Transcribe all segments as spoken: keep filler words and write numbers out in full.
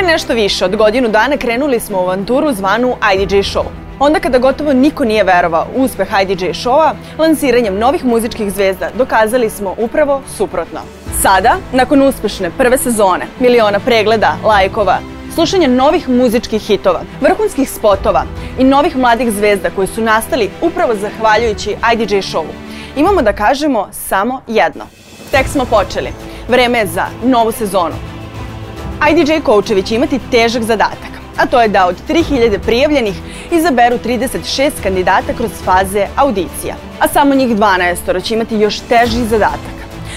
Pre nešto više od godinu dana krenuli smo u avanturu zvanu I D J Show. Onda kada gotovo niko nije verovao u uspeh I D J Showa, lansiranjem novih muzičkih zvezda dokazali smo upravo suprotno. Sada, nakon uspešne prve sezone, miliona pregleda, lajkova, slušanja novih muzičkih hitova, vrhunskih spotova i novih mladih zvezda koji su nastali upravo zahvaljujući I D J Showu, imamo da kažemo samo jedno. Tek smo počeli. Vreme je za novu sezonu. I D J Coachevi će imati težak zadatak, a to je da od tri hiljade prijavljenih izaberu trideset šest kandidata kroz faze audicija. A samo njih dvanaestoro će imati još teži zadatak,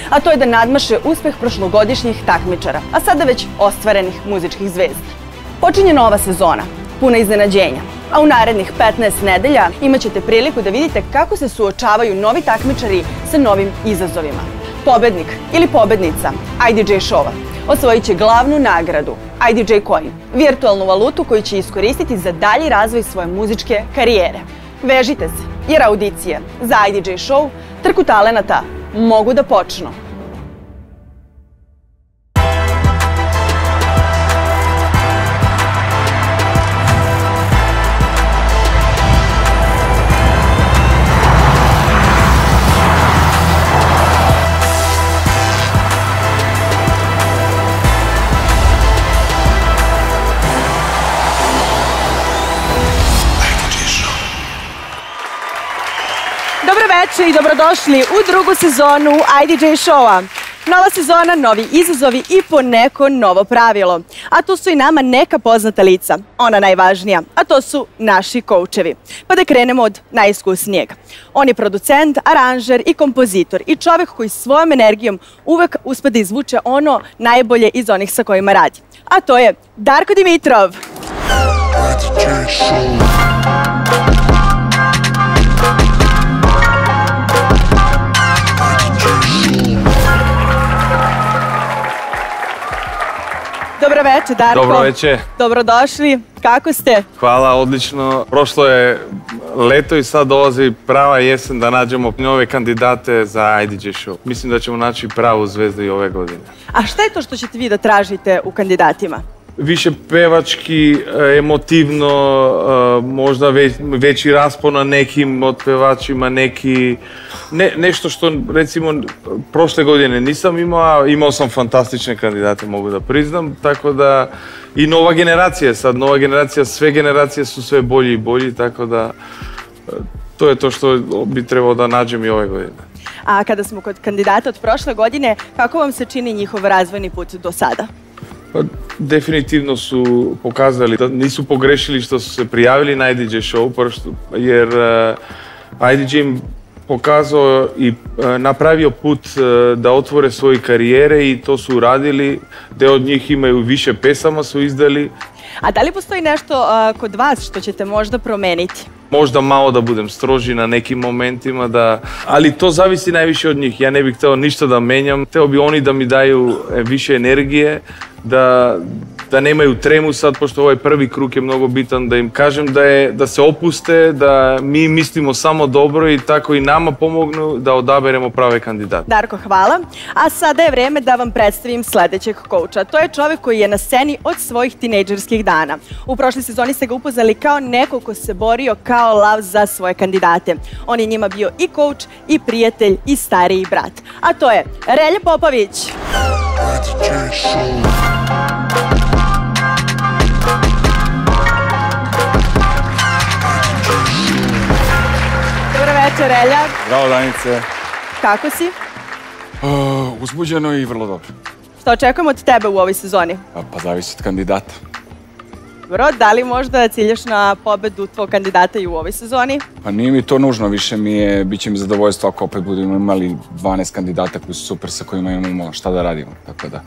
a to je da nadmaše uspeh prošlogodišnjih takmičara, a sada već ostvarenih muzičkih zvezda. Počinje nova sezona, puna iznenađenja, a u narednih petnaest nedelja imat ćete priliku da vidite kako se suočavaju novi takmičari sa novim izazovima. Pobednik ili pobednica I D J Showa osvojit će glavnu nagradu I D J Coin, virtualnu valutu koju će iskoristiti za dalji razvoj svoje muzičke karijere. Vežite se, jer audicije za I D J Show, trku talenata, mogu da počnu. I dobrodošli u drugu sezonu I D J Showa. Nova sezona, novi izazovi i poneko novo pravilo. A tu su i nama neka poznata lica, ona najvažnija, a to su naši koučevi. Pa da krenemo od najiskusnijeg. On je producent, aranžer i kompozitor i čovek koji svojom energijom uvek uspe da izvuče ono najbolje iz onih sa kojima radi. A to je Darko Dimitrov. Dobro večer, Darko. Dobro večer. Dobrodošli. Kako ste? Hvala, odlično. Prošlo je leto i sad dolazi prava jesen da nađemo nove kandidate za I D J Show. Mislim da ćemo naći pravu zvezdu i ove godine. A šta je to što ćete vi da tražite u kandidatima? Više pevački, emotivno, možda veći raspon na nekim od pevačima, neki... Nešto što, recimo, prošle godine nisam imao, imao sam fantastične kandidate, mogu da priznam, tako da... I nova generacija sad, nova generacija, sve generacije su sve bolji i bolji, tako da... To je to što bi trebalo da nađem i ove godine. A kada smo kod kandidata od prošle godine, kako vam se čini njihov razvojni put do sada? Definitivno su pokazali da nisu pogrešili što su se prijavili na I D J Show, jer I D J im pokazao i napravio put da otvore svoje karijere i to su uradili. Deo od njih imaju više pesama, su izdali. A da li postoji nešto kod vas što ćete možda promeniti? Možda malo da budem stroži na nekim momentima, da... ali to zavisi najviše od njih. Ja ne bih hteo ništa da menjam. Hteo bi oni da mi daju više energije, da, da nemaju tremu sad, pošto ovaj prvi krug je mnogo bitan, da im kažem da, je, da se opuste, da mi mislimo samo dobro i tako i nama pomognu da odaberemo prave kandidate. Darko, hvala. A sada je vreme da vam predstavim sledećeg kouča. To je čovek koji je na sceni od svojih tinejdžerskih dana. U prošle sezoni ste ga upoznali kao neko ko se borio kao lav za svoje kandidate. On je njima bio i kouč, i prijatelj, i stariji brat. A to je Relja Popović. Dobro večer, Relja. Bravo, Danice. Kako si? Uzbuđeno i vrlo dobro. Šta očekujemo od tebe u ovoj sezoni? Pa zavisi od kandidata. Dobro, da li možda ciljaš na pobedu tvojeg kandidata i u ovoj sezoni? Pa nije mi to nužno, više mi je, bit će mi zadovoljstvo ako opet budemo imali dvanaest kandidata koji su super, sa kojima imamo šta da radimo. Tako da,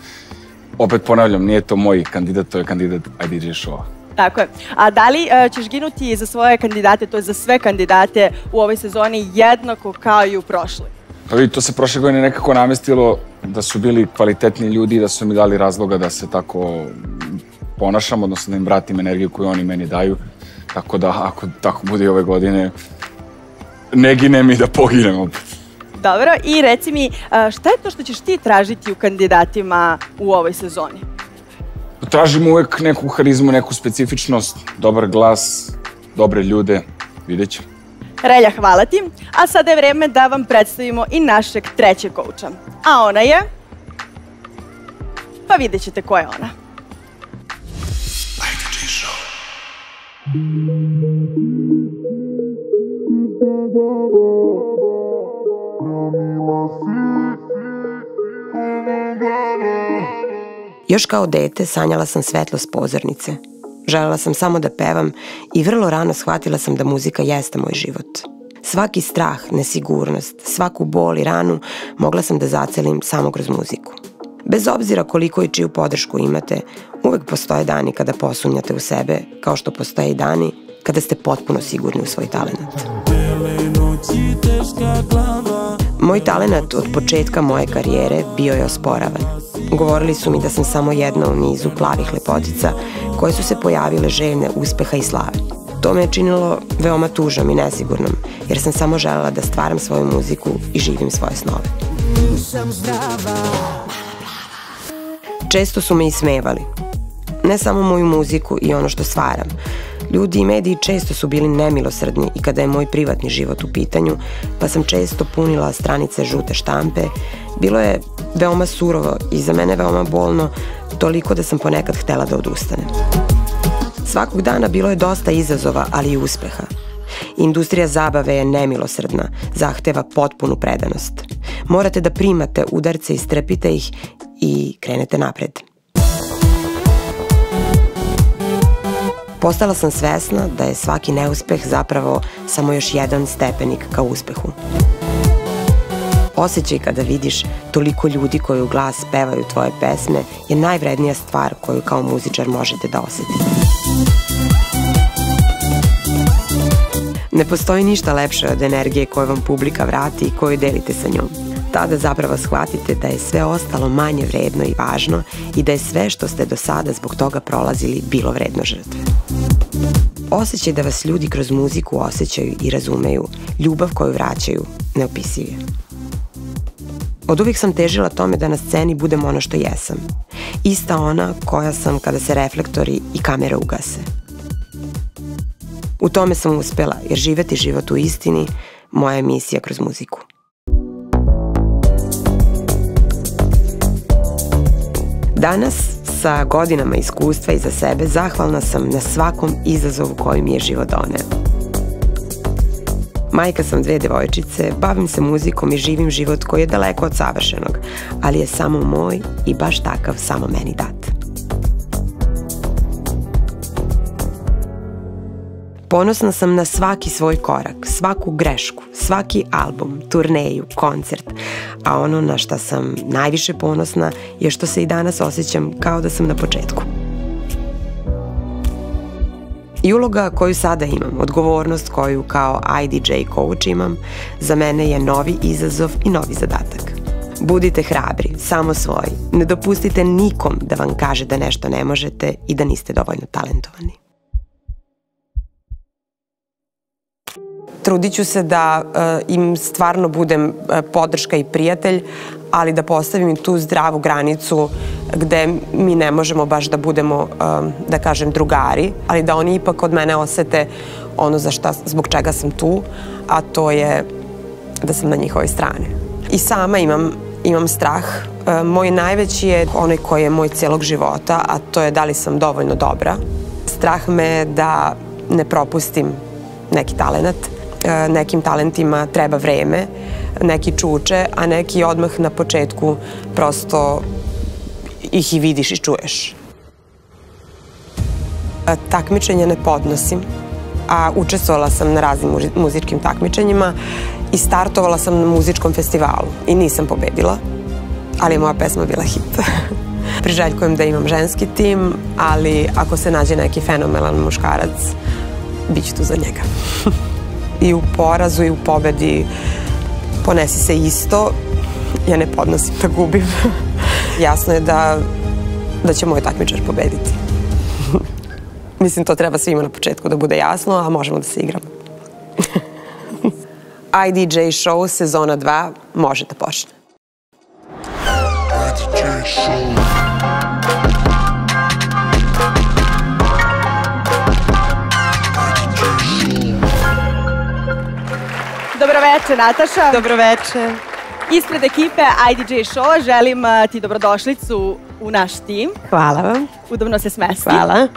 opet ponavljam, nije to moj kandidat, to je kandidat I D J Showa. Tako je. A da li ćeš ginuti za svoje kandidate, to je za sve kandidate u ovoj sezoni jednako kao i u prošloj? Pa vidi, to se prošle godine nekako namestilo da su bili kvalitetni ljudi i da su mi dali razloga da se tako ponašam, odnosno da im vratim energiju koju oni meni daju. Tako da, ako tako bude i ove godine, ne ginem i da poginem opet. Dobro, i reci mi, šta je to što ćeš ti tražiti u kandidatima u ovoj sezoni? Tražim uvek neku harizmu, neku specifičnost, dobar glas, dobre ljude, vidjet ćemo. Relja, hvala ti. A sada je vreme da vam predstavimo i našeg trećeg kouča. A ona je... Pa vidjet ćete ko je ona. Još kao dete sanjala sam svetlost pozornice. Želela sam samo da pevam i vrlo rano shvatila sam da muzika jeste moj život. Svaki strah, nesigurnost, svaku bol i ranu mogla sam da zacelim samo kroz muziku. Bez obzira koliko i čiju podršku imate, uvek postoje dani kada posumnjate u sebe, kao što postoje i dani kada ste potpuno sigurni u svoj talenat. Moj talenat od početka moje karijere bio je osporavan. Govorili su mi da sam samo jedna u nizu plavih lepotica koje su se pojavile željne uspeha i slave. To me je činilo veoma tužnom i nesigurnom, jer sam samo želela da stvaram svoju muziku i živim svoje snove. Često su me ismevali. Ne samo moju muziku i ono što stvaram. Ljudi i mediji često su bili nemilosrdni i kada je moj privatni život u pitanju, pa sam često punila stranice žute štampe, bilo je veoma surovo i za mene veoma bolno, toliko da sam ponekad htela da odustanem. Svakog dana bilo je dosta izazova, ali i uspeha. Industrija zabave je nemilosrdna, zahteva potpunu predanost. Morate da primate udarce, istrpite ih i krenete napred. Postala sam svesna da je svaki neuspeh zapravo samo još jedan stepenik ka uspehu. Osećaj kada vidiš toliko ljudi koji u glas pevaju tvoje pesme je najvrednija stvar koju kao muzičar možete da osetite. Ne postoji ništa lepše od energije koju vam publika vrati i koju delite sa njom. Tada zapravo shvatite da je sve ostalo manje vredno i važno i da je sve što ste do sada zbog toga prolazili bilo vredno žrtve. Osećaj da vas ljudi kroz muziku osećaju i razumeju, ljubav koju vraćaju, neopisiv je. Od uvijek sam težila tome da na sceni budem ono što jesam. Ista ona koja sam kada se reflektori i kamera ugase. U tome sam uspela, jer živeti život u istini moja je misija kroz muziku. Danas, sa godinama iskustva iza sebe, zahvalna sam na svakom izazovu koji mi je život doneo. Majka sam dve devojčice, bavim se muzikom i živim život koji je daleko od savršenog, ali je samo moj i baš takav samo meni dat. Ponosna sam na svaki svoj korak, svaku grešku, svaki album, turneju, koncert, a ono na šta sam najviše ponosna je što se i danas osjećam kao da sam na početku. I uloga koju sada imam, odgovornost koju kao I D J coach imam, za mene je novi izazov i novi zadatak. Budite hrabri, samo svoji, ne dopustite nikom da vam kaže da nešto ne možete i da niste dovoljno talentovani. Trudit ću se da im stvarno budem podrška i prijatelj, ali da postavim i tu zdravu granicu gde mi ne možemo baš da budemo, da kažem, drugari, ali da oni ipak od mene osete ono zbog čega sam tu, a to je da sam na njihovoj strani. I sama imam strah. Moj najveći je onaj koji je moj celog života, a to je da li sam dovoljno dobra. Strah me je da ne propustim neki talenat. Nekim talentima treba vreme, neki čuče, a neki odmah na početku prosto ih i vidiš i čuješ. Takmičenje ne podnosim, a učestvovala sam na raznim muzičkim takmičenjima i startovala sam na muzičkom festivalu i nisam pobedila, ali je moja pesma bila hit. Priželjkujem da imam ženski tim, ali ako se nađe neki fenomenalan muškarac, bit ću tu za njega. I u porazu i u pobedi ponesi se isto, ja ne podnosim da gubim. Jasno je da će moj takmičar pobediti. Mislim, to treba svima na početku da bude jasno, a možemo da se igramo. I D J Show sezona dva može da počne. I D J Show Dobroveče, Nataša. Dobroveče. Ispred ekipe I D J Show želim ti dobrodošlicu u naš tim. Hvala vam. Udobno se smesti. Hvala.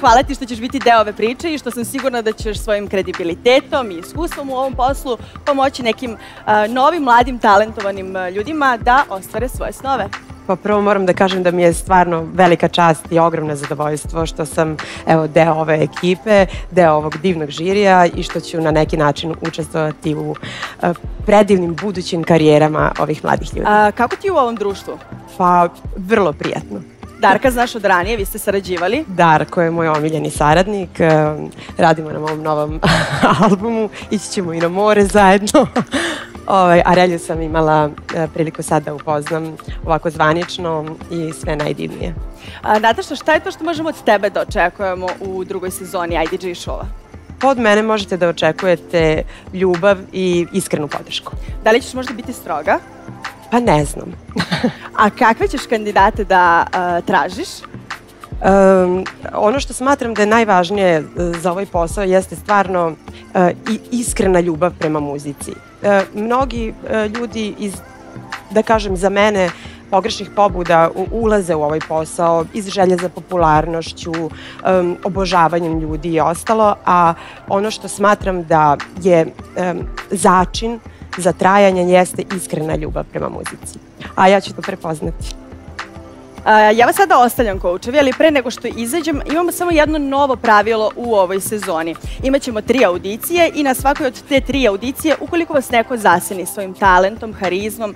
Hvala ti što ćeš biti deo ove priče i što sam sigurna da ćeš svojim kredibilitetom i iskustvom u ovom poslu pomoći nekim novim, mladim, talentovanim ljudima da ostvare svoje snove. Pa prvo moram da kažem da mi je stvarno velika čast i ogromno zadovoljstvo što sam evo, deo ove ekipe, deo ovog divnog žirija i što ću na neki način učestvovati u predivnim budućim karijerama ovih mladih ljudi. A kako ti je u ovom društvu? Pa vrlo prijatno. Darka znaš od ranije, vi ste sarađivali. Darko je moj omiljeni saradnik, radimo na mom novom albumu, ići ćemo i na more zajedno. A Relju sam imala priliku sad da upoznam ovako zvanično i sve najdivnije. Nataša, šta je to što možemo od tebe da očekujemo u drugoj sezoni I D J Showa? Od mene možete da očekujete ljubav i iskrenu podršku. Da li ćeš možda biti stroga? Pa ne znam. A kakve ćeš kandidate da tražiš? Ono što smatram da je najvažnije za ovaj posao jeste stvarno iskrena ljubav prema muzici. Mnogi ljudi iz, da kažem za mene, pogrešnih pobuda ulaze u ovaj posao iz želje za popularnošću, obožavanjem ljudi i ostalo, a ono što smatram da je začin za trajanje jeste iskrena ljubav prema muzici. A ja ću to prepoznati. Ja vas sada ostavljam, koučevi, ali pre nego što izađem imamo samo jedno novo pravilo u ovoj sezoni. Imaćemo tri audicije i na svakoj od te tri audicije, ukoliko vas neko zaseni svojim talentom, harizmom,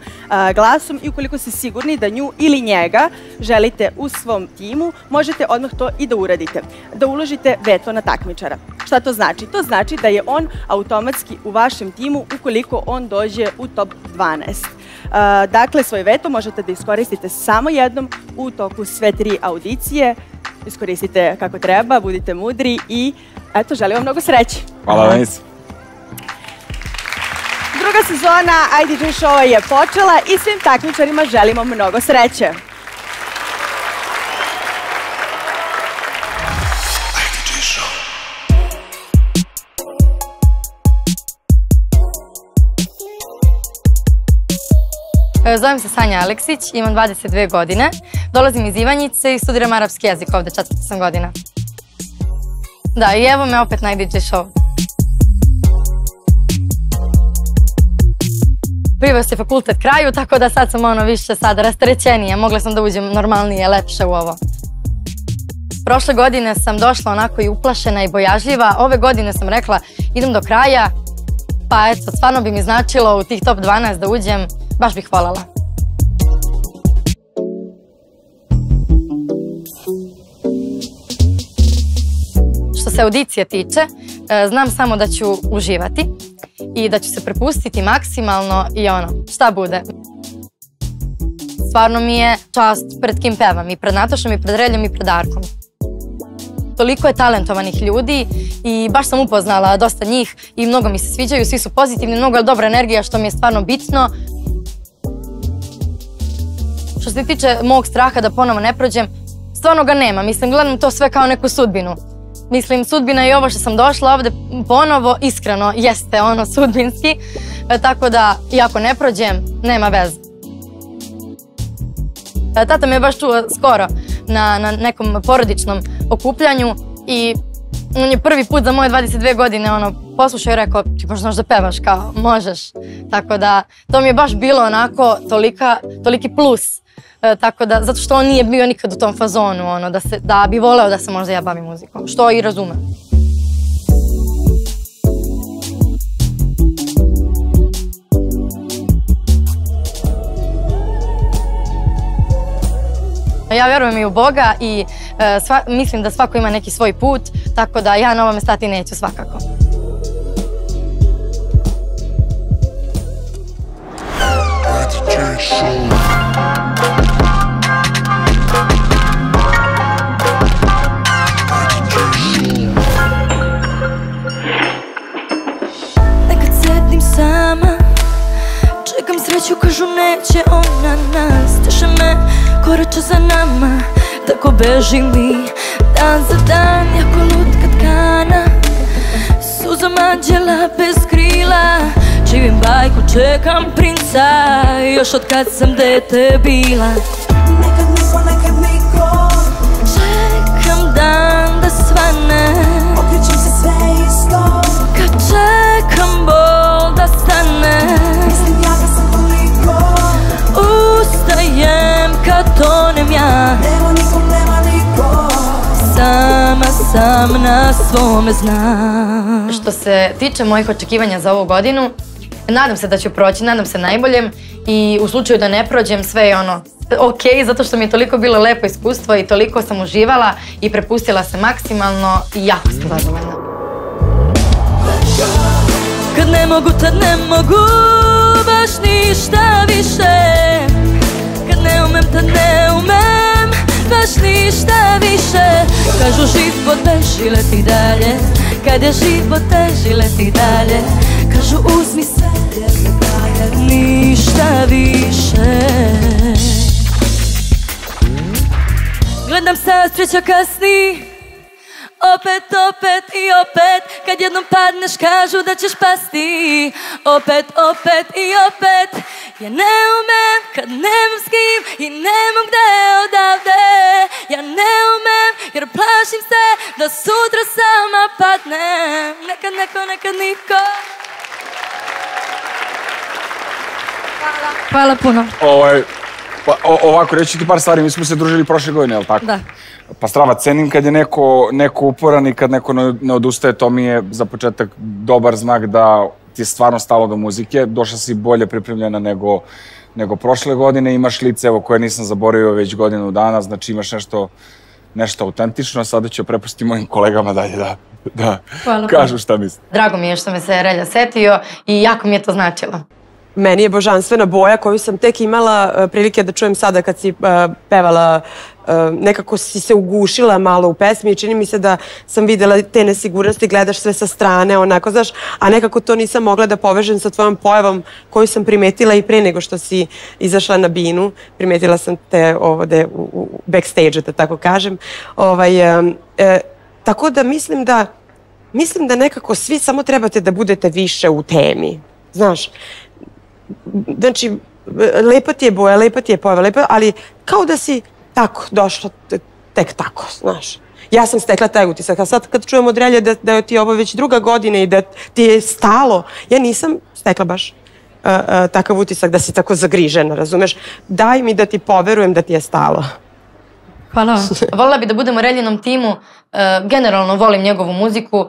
glasom i ukoliko ste sigurni da nju ili njega želite u svom timu, možete odmah to i da uradite, da uložite veto na takmičara. Šta to znači? To znači da je on automatski u vašem timu ukoliko on dođe u top dvanaest. Dakle, svoj veto možete da iskoristite samo jednom u toku sve tri audicije. Iskoristite kako treba, budite mudri i eto, želim vam mnogo sreće. Hvala, Denis. Druga sezona I D J Showa je počela i svim takmičarima želimo mnogo sreće. Zovem se Sanja Aleksić, imam dvadeset dve godine, dolazim iz Ivanjice i studiram arapski jezik ovde, četvrta sam godina. Da, i evo me opet na I D J Show. Priveo se fakultet kraju, tako da sad sam ono više sad rasterećenija, mogla sam da uđem normalnije, lepše u ovo. Prošle godine sam došla onako i uplašena i bojažljiva, ove godine sam rekla idem do kraja, pa eto, stvarno bi mi značilo u tih top dvanaest da uđem. Baš bih voljela. Što se audicije tiče, znam samo da ću uživati i da ću se prepustiti maksimalno i ono, šta bude. Stvarno mi je čast pred kim pevam, i pred Natašom, i pred Reljom, i pred Darkom. Toliko je talentovanih ljudi i baš sam upoznala dosta njih i mnogo mi se sviđaju, svi su pozitivni, mnogo je dobra energija što mi je stvarno bitno. Što se tiče mog straha da ponovo ne prođem, stvarno ga nema. Mislim, gledam to sve kao neku sudbinu. Mislim, sudbina je ovo što sam došla ovde ponovo, iskreno, jeste ono sudbinski. Tako da, i ako ne prođem, nema veze. Tata me je baš čuo skoro na, na nekom porodičnom okupljanju i on je prvi put za moje dvadeset dve godine ono, poslušao i rekao ti možeš da pevaš, kao možeš. Tako da, to mi je baš bilo onako tolika, toliki plus. Tako da, zato što on nije bio nikad u tom fazonu, ono, da, se, da bi voleo da se možda ja bavim muzikom, što i razumem. Ja verujem i u Boga i e, sva, mislim da svako ima neki svoj put, tako da ja na ovome stati neću svakako. Nekad sjedim sama, čekam sreću, kažu neće ona nas. Teše me korače za nama, tako beži mi dan za dan. Jako lutka tkana, suzama anđela bez krila. Živim bajku, čekam princa, još od kad sam dete bila. Nekad niko, nekad niko, čekam dan da svane. Okrećem se sve isto, kad čekam bol da stane. Mislim ja da sam toliko, ustajem kad tonem ja. Nema nikom, nema niko, sama sam na svome znam. Što se tiče mojih očekivanja za ovu godinu, nadam se da ću proći, nadam se najboljem i u slučaju da ne prođem sve je ono ok, zato što mi je toliko bilo lepo iskustvo i toliko sam uživala i prepustila se maksimalno i jako sam zadovoljna. Kad ne mogu, tad ne mogu baš ništa više. Kad ne umem, tad ne umem baš ništa više. Kažu život teži, leti dalje. Kad je život teži, leti dalje. Kažu uzmi sve, ništa više. Gledam sad, sreća kasni, opet, opet i opet. Kad jednom padneš kažu da ćeš pasti, opet, opet i opet. Ja ne umem kad nemam s kim i nemam gde odavde. Ja ne umem jer plašim se da sutra sama padnem. Nekad neko, nekad niko. Hvala. Hvala puno. Ovako, reći ti par stvari, mi smo se družili prošle godine, je li tako? Da. Pa strava, cenim kad je neko uporan i kad neko ne odustaje, to mi je za početak dobar znak da ti je stvarno stalo do muzike. Došla si bolje pripremljena nego prošle godine, imaš lice koje nisam zaboravio već godinu dana, znači imaš nešto autentično, sada ću prepustiti mojim kolegama dalje da kažu šta mislim. Drago mi je što me se Relja setio i jako mi je to značilo. Meni je božanstvena boja koju sam tek imala prilike da čujem sada kad si pevala, nekako si se ugušila malo u pesmi i čini mi se da sam videla te nesigurnosti, gledaš sve sa strane, onako, znaš, a nekako to nisam mogla da povežem sa tvojom pojavom koju sam primetila i pre nego što si izašla na binu, primetila sam te ovde u backstage-u, da tako kažem. Tako da mislim da, mislim da nekako svi samo trebate da budete više u temi, znaš. Znači, lepa ti je boja, lepa ti je pojava, ali kao da si tako došla, tek tako, znaš. Ja sam stekla taj utisak, a sad kad čujem od Relje da je ti ovo već druga godina i da ti je stalo, ja nisam stekla baš takav utisak da si tako zagrižena, razumeš? Daj mi da ti poverujem da ti je stalo. Hvala vam. Volila bi da budem u Reljinom timu, generalno volim njegovu muziku,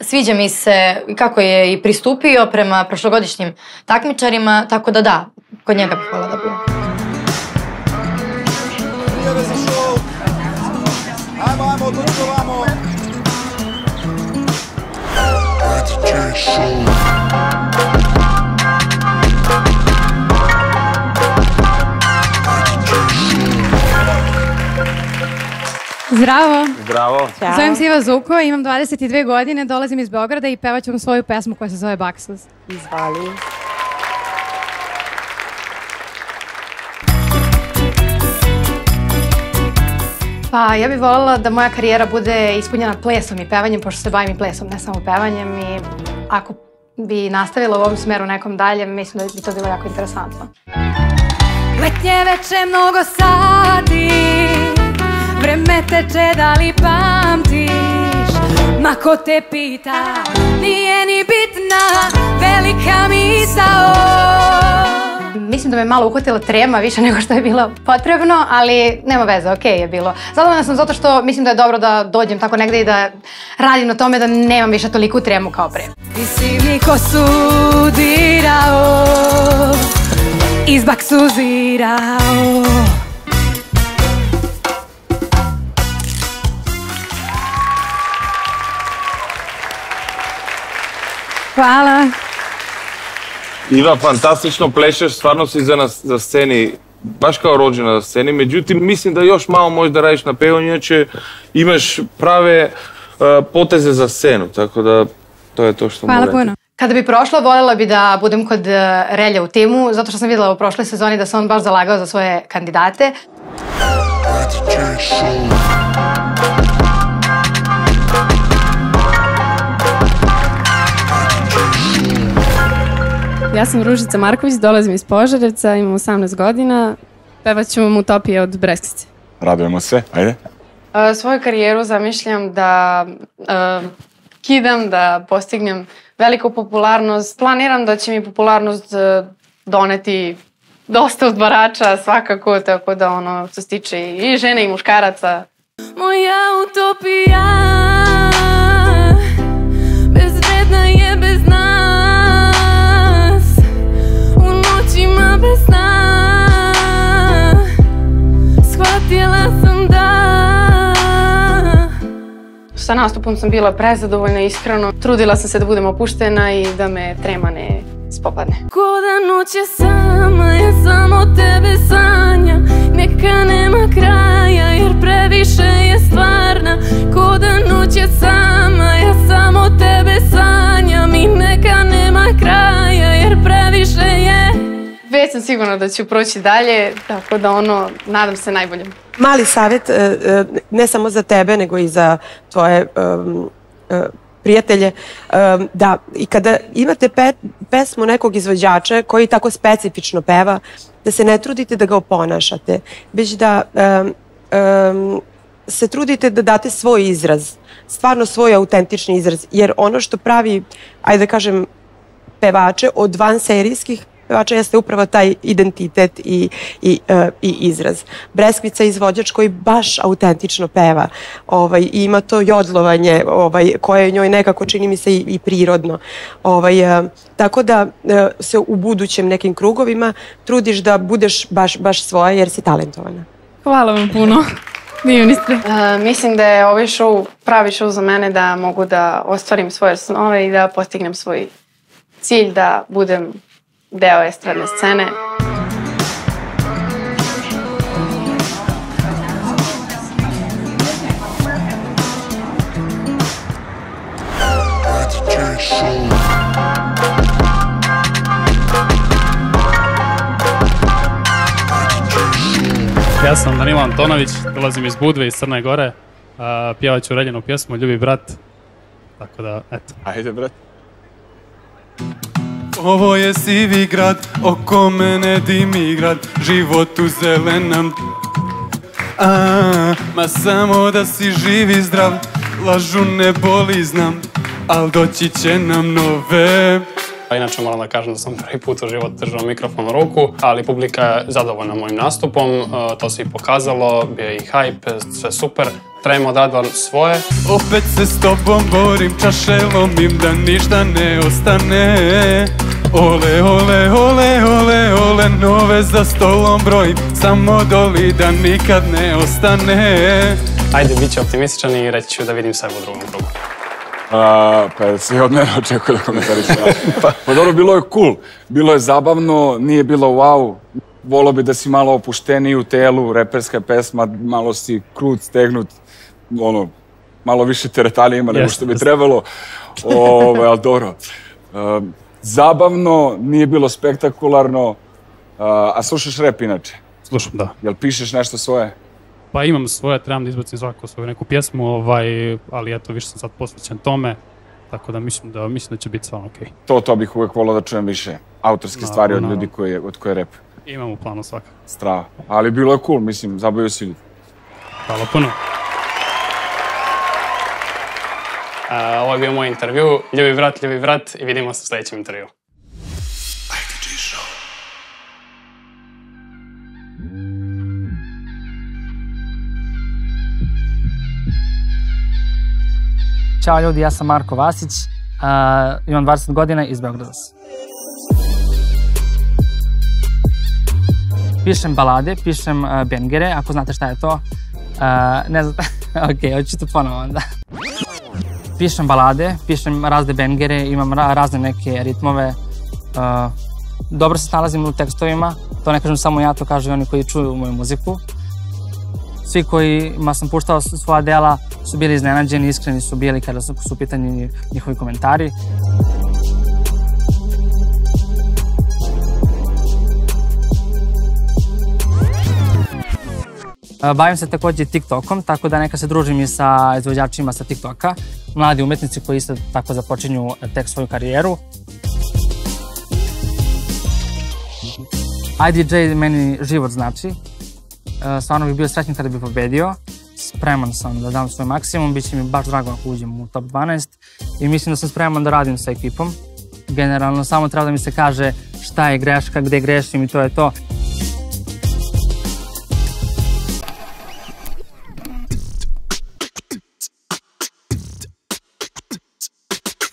sviđa mi se kako je i pristupio prema prošlogodišnjim takmičarima, tako da da, kod njega bih hvala da budem. Zdravo. Zdravo. Zovem se Iva Zuko, imam dvadeset dve godine, dolazim iz Beograda i pevaću vam svoju pesmu koja se zove Baksuz. Izvali. Pa, ja bih voljela da moja karijera bude ispunjena plesom i pevanjem, pošto se bavim i plesom, ne samo pevanjem. I ako bi nastavila u ovom smeru nekom dalje, mislim da bi to bilo jako interesantno. Letnje veče mnogo sati, vreme teče, da li pamtiš? Ma ko te pita, nije ni bitna velika misao. Mislim da me malo uhvatila trema više nego što je bilo potrebno, ali nema veze, okej je bilo. Zadovoljna sam zato što mislim da je dobro da dođem tako negde i da radim na tome da nemam više toliku tremu kao pre. Ti si mi ko sudirao, izbaksuzirao. Hvala. Iva, fantastično plešeš, stvarno si za sceni, baš kao rođena za sceni, međutim mislim da još malo možeš da radiš na pevanju, inače imaš prave poteze za scenu, tako da to je to što mogu reći. Hvala puno. Kada bi prošla, voljela bi da budem kod Relja u timu, zato što sam videla u prošloj sezoni da se on baš zalagao za svoje kandidate. Ja sam Ružica Marković, dolazim iz Požarevca, imam osamnaest godina, pevat ću vam Utopije od Brestice. Radujemo se, ajde. Svoju karijeru zamišljam da kidam, da postignem veliku popularnost. Planiram da će mi popularnost doneti dosta odbarača svakako, tako da ono se stiče i žene i muškaraca. Moja utopija bezvredna je bez nas, u noćima bez sna shvatila sam da. Sa nastupom sam bila prezadovoljna, iskreno. Trudila sam se da budem opuštena i da me trema ne spopadne. Ko da noć je sama, ja samo tebe sanja, neka nema kraja jer previše je stvarna. Ko da noć je sama, ja samo tebe sanjam i neka nema kraja jer previše je. Već sam sigurna da ću proći dalje, tako da ono, nadam se najboljem. Mali savjet, ne samo za tebe, nego i za tvoje prijatelje, da i kada imate pesmu nekog izvođača koji tako specifično peva, da se ne trudite da ga oponašate, već da se trudite da date svoj izraz, stvarno svoj autentični izraz, jer ono što pravi, ajde da kažem, pevače od vanserijskih pevača jeste upravo taj identitet i izraz. Breskvica je izvođač koji baš autentično peva i ima to jodlovanje koje njoj nekako čini mi se i prirodno. Tako da se u budućem nekim krugovima trudiš da budeš baš svoja jer si talentovana. Hvala vam puno. Mislim da je ovaj show pravi show za mene, da mogu da ostvarim svoje snove i da postignem svoj cilj da budem deo estradne scene. Ja sam Danilo Antonović, dolazim iz Budve, iz Crne Gore. Pjevat ću Reljinu pjesmu Ljubi brat. Tako da, eto. Ajde, brat. Ovo je sivi grad, oko mene dimi grad, život u zelenam. Ma samo da si živ i zdrav, lažu ne boli znam, al doći će nam nove. Inače moram da kažem da sam prvi put u životu držao mikrofon u ruku, ali publika je zadovoljna mojim nastupom, to se i pokazalo, bio je i hype, sve super. Trajmo odradila svoje. Opet se s tobom borim, čaše lomim da ništa ne ostane. Ole, ole, ole, ole, ole, nove za stolom brojim, samo doli da nikad ne ostane. Ajde, bit ću optimističan i reći ću da vidim sebe u drugom krugu. Pa svi od mene očekuju da komentarišu. Pa dobro, bilo je cool, bilo je zabavno, nije bilo wow. Volao bi da si malo opušteniji u telu, reperska pesma, malo si krut, stegnut, ono, malo više teretane ima nego što bi trebalo, ali dobro. Zabavno, nije bilo spektakularno, a slušaš rap inače? Slušam, da. Jel pišeš nešto svoje? Pa imam svoje, trebam da izbacim svakako svoju neku pjesmu, ali eto, više sam sad posvećen tome, tako da mislim da će biti stvarno okej. To, to bih uvek volao da čujem više, autorske stvari od ljudi od koje rap. Imam u planu svakako. Strava. Ali bilo je cool, mislim, zabavio si ljudi. Hvala puno. Ovo je bio moj intervju. Ljubi brat, ljubi brat i vidimo se u sledećem intervju. Ćao ljudi, ja sam Marko Vasić. Imam dvadeset godina iz Beograda. Pišem balade, pišem bengere, ako znate šta je to. Ne znate, okej, hoću to ponovo onda. Pišem balade, pišem razne bengere, imam razne neke ritmove. Dobro se nalazim u tekstovima, to ne kažem samo ja, to kažu i oni koji čuju moju muziku. Svi kojima sam puštao svoja dela su bili iznenađeni, iskreni su bili kada su u pitanju njihovi komentari. Bavim se takođe TikTokom, tako da neka se družim i sa izvođačima sa TikToka, mladi umetnici koji isto tako započinju tek svoju karijeru. ај ди джеј meni život znači. Stvarno bih bio srećan kada bih pobedio. Spreman sam da dam svoj maksimum, bit će mi baš drago ako uđem u top dvanaest i mislim da sam spreman da radim sa ekipom. Generalno, samo treba da mi se kaže šta je greška, gde grešim i to je to.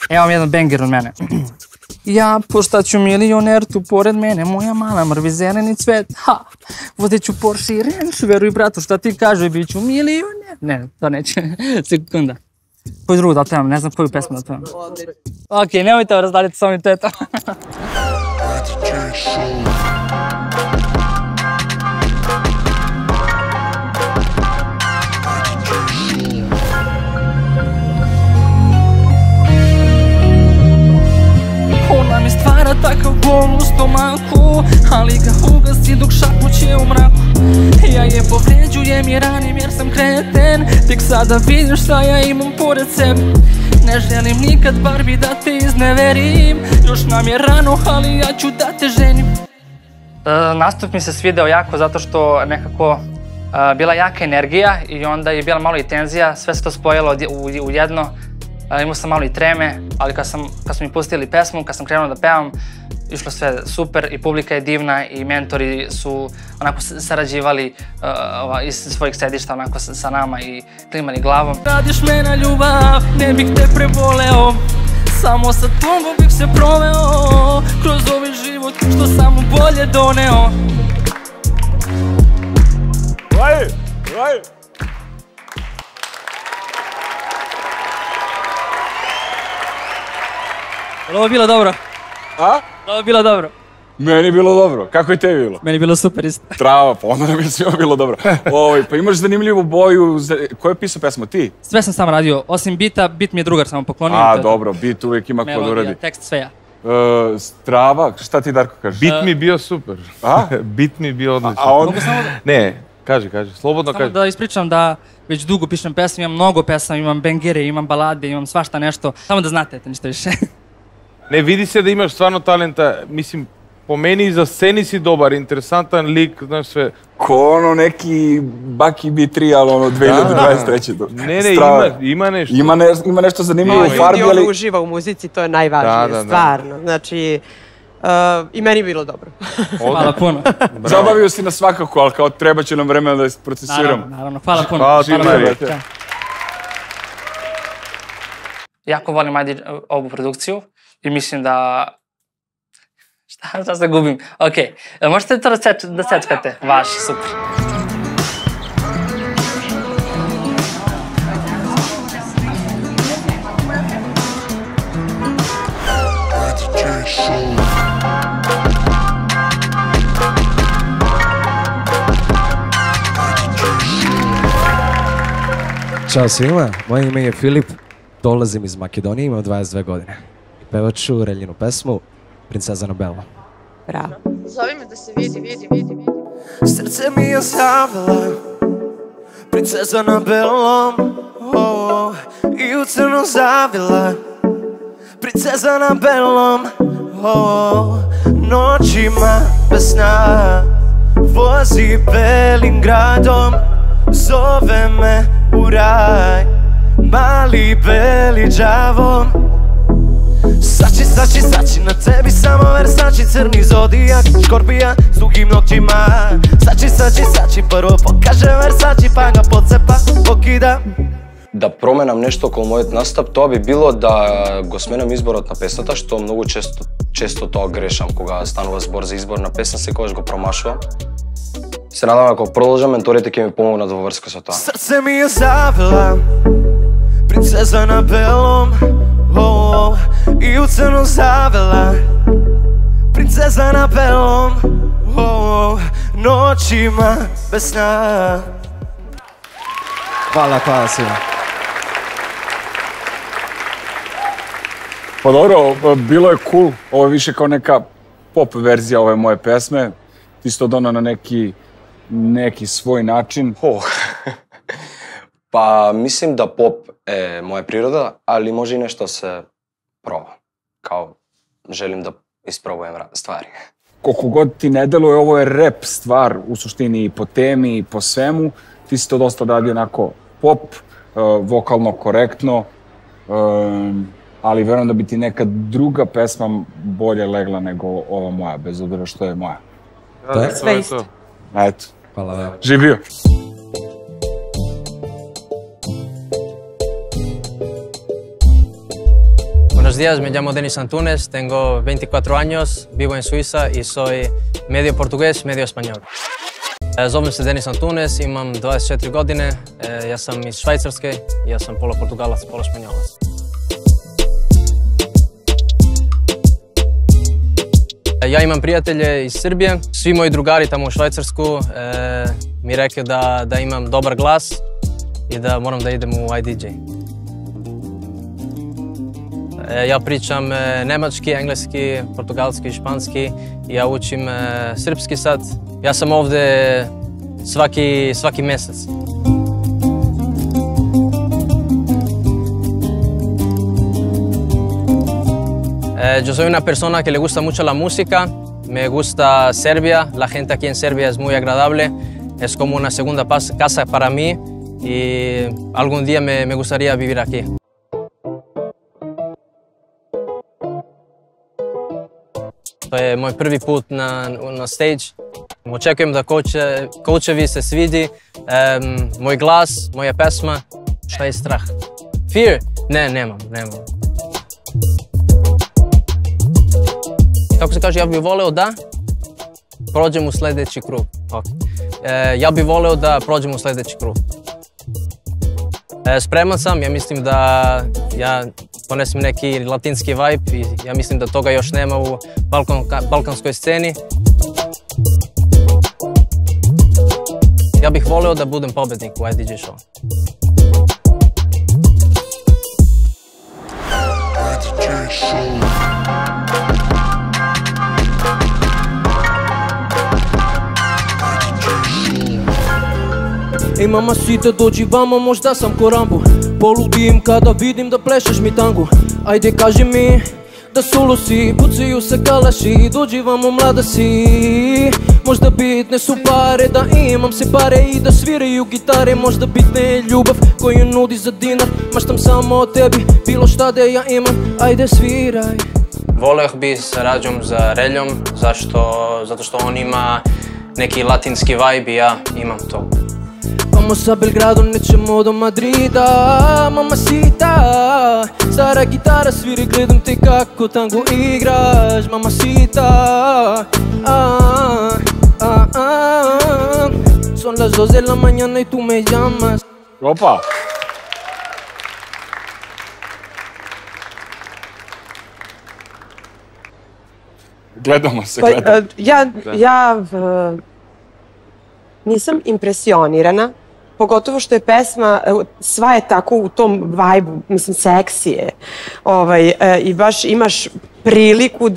Evo mi jedan banger od mene. Ja postaću milionertu pored mene, moja mala mrvi zeleni cvet, ha, vozeću Porsche i Range, veruj brato šta ti kažu, bit ću milioner. Ne, to neće, sekunda. Koju drugu da pevam, ne znam koju pesmu da pevam. Ok, nemojte razdaliti sa ovim tetom. Takav bol u stomaku, ali ga ugasi dok šapuće u mraku. Ja je povređujem i ranim jer sam kreten, tek sada vidim šta ja imam pored sebe. Ne želim nikad Barbie da te izneverim, još nam je rano ali ja ću da te ženim. Nastup mi se svideo jako zato što nekako bila jaka energija i onda je bila malo i tenzija, sve se to spojilo u jedno. Imao sam malo i treme, ali kad su mi pustili pesmu, kad sam krenuo da pevam, išlo sve super i publika je divna i mentori su onako sarađivali iz svojih sedišta onako sa nama i klimali glavom. Radiš me na ljubav, ne bih te preboleo, samo sa tobom bih se proveo, kroz ovaj život što samo bolje doneo. Hvala, hvala. Ovo je bilo dobro. A? Ovo je bilo dobro. Meni je bilo dobro. Kako je tebi bilo? Meni je bilo super isto. Trava, pa onda nam je svima bilo dobro. Pa imaš zanimljivu boju. Ko je pisao pesmu? Ti? Sve sam sam radio. Osim bita, bit mi je drugar samo poklonio. A, dobro, bit uvijek ima ko da uradi. Melodija, tekst, sve ja. Trava, šta ti Darko kaže? Bit mi je bio super. A? Bit mi je bio odlično. Ne, kaži, kaži. Slobodno kaži. Samo da ispričam da... Već dugo pišem pesme, imam mnogo pesama, imam bengere, imam balade, imam svašta nešto. Samo da znate, eto, ništa više. Ne, vidi se da imaš stvarno talenta, mislim, po meni za sceni si dobar, interesantan lik, znaš sve. Ko ono neki Baki bi tri, ali ono dve hiljade dvadeset treće. Ne, ne, ima nešto. Ima nešto zanimljivo u farbi, ali... Ono uživa u muzici, to je najvažnije, stvarno. Znači... I meni je bilo dobro. Hvala puno. Zabavio si nas svakako, ali kao treba će nam vremena da procesiramo. Naravno, naravno. Hvala puno. Hvala puno. Jako volim ovu produkciju i mislim da... Šta, šta se gubim? Ok, možete to da sečkate? Vaš, super. Ćao svima, moje ime je Filip, dolazim iz Makedonije, imam dvadeset dve godine. Pevat ću Reljinu pesmu Princeza Nobela. Bravo. Zove me da se vidi, vidi, vidi, vidi. Srce mi je zavela princeza Nobelom i u crno zavela princeza Nobelom. Noćima bez sna vozi belim gradom, zove me u raj mali beli đavo. Sači, sači, sači na tebi samo Versači, crni zodijak, škorpija s dugim nokćima. Sači, sači, sači, prvo pokaže Versači pa ga pocepa, pokida. Da promenam nešto oko moj nastup, to bi bilo da go smenam izborot na pesmata, što mnogo često, često to grešam. Koga stanува zbor za izbor na pesma, секогаш го промашувам. Се надавам ако продолжам, менторите ќе ми помогнат во врска со тоа. Срце ми е завела princeza na belom i u crno zavela princeza na belom, noćima bez sna. Hvala, hvala svima. Pa dobro, bilo je cool. Ovo je više kao neka pop verzija ove moje pesme. Ti si to donao na neki, neki svoj način. Oh. Pa mislim da pop je moja priroda, ali može i nešto se proba. Kao želim da isprobujem stvari. koliko god ti ne deluje, ovo je rap stvar u suštini i po temi i po svemu. Ti si to dosta radi onako pop, vokalno, korektno, ali verujem da bi ti neka druga pesma bolje legla nego ova moja, bez obzira što je moja. Sve isto. Eto. Hvala. Živio. Buenos días, me llamo Denis Antunes, tengo veinticuatro años, vivo en Suiza y soy medio portugués, medio español. Zovem se Denis Antunes, imam dvadeset četiri godine, ja sam iz Švajcarske, ja sam pola Portugalac, pola Španjolac. Ja imam prijatelje iz Srbije, svi moji drugari tamo u Švajcarsku mi rekao da imam dobar glas i da moram da idem u I D J. Ja pričam nemački, engleski, portugalski, španski i ja učim srpski sad. Ja sam ovde svaki mesec. Yo soy una persona que le gusta mucho la música, me gusta Serbia, la gente aquí en Serbia es muy agradable, es como una segunda casa para mí y algún día me gustaría vivir aquí. To je moj prvi put na stage. Očekujem da coachevi se svidi moj glas, moja pesma. Šta je strah? Fear? Ne, nemam, nemam. Kako se kaže, ja bih voleo da prođem u sljedeći krug. Ja bih voleo da prođem u sljedeći krug. Spreman sam, ja mislim da ja ponesem neki latinski vibe i ja mislim da toga još nema u balkanskoj sceni. Ja bih voleo da budem pobednik u I D J Show. Ej mama sita dođi vamo, možda sam ko Rambo. Polubim kada vidim da plešeš mi tango. Ajde kaži mi da solo si, pucaju se kalaši. Dođi vamo mlada si, možda bitne su pare, da imam se pare i da sviraju gitare. Možda bitne je ljubav koju nudi za dinar. Maštam samo o tebi, bilo šta da ja imam, ajde sviraj. Voleo bi sa rađom za Reljom, zato što on ima neki latinski vibe i ja imam to. Vamo sa Belgradom, nećemo do Madrida, mamacita. Stara gitara sviri, gledam te kako tango igraš, mamacita. Son las dos de la mañana y tu me llamas. Opa! Gledamo se, gledamo. Ja, ja... nisam impresionirana, pogotovo što je pesma, sva je tako u tom vajbu, mislim, seksi je. I baš imaš priliku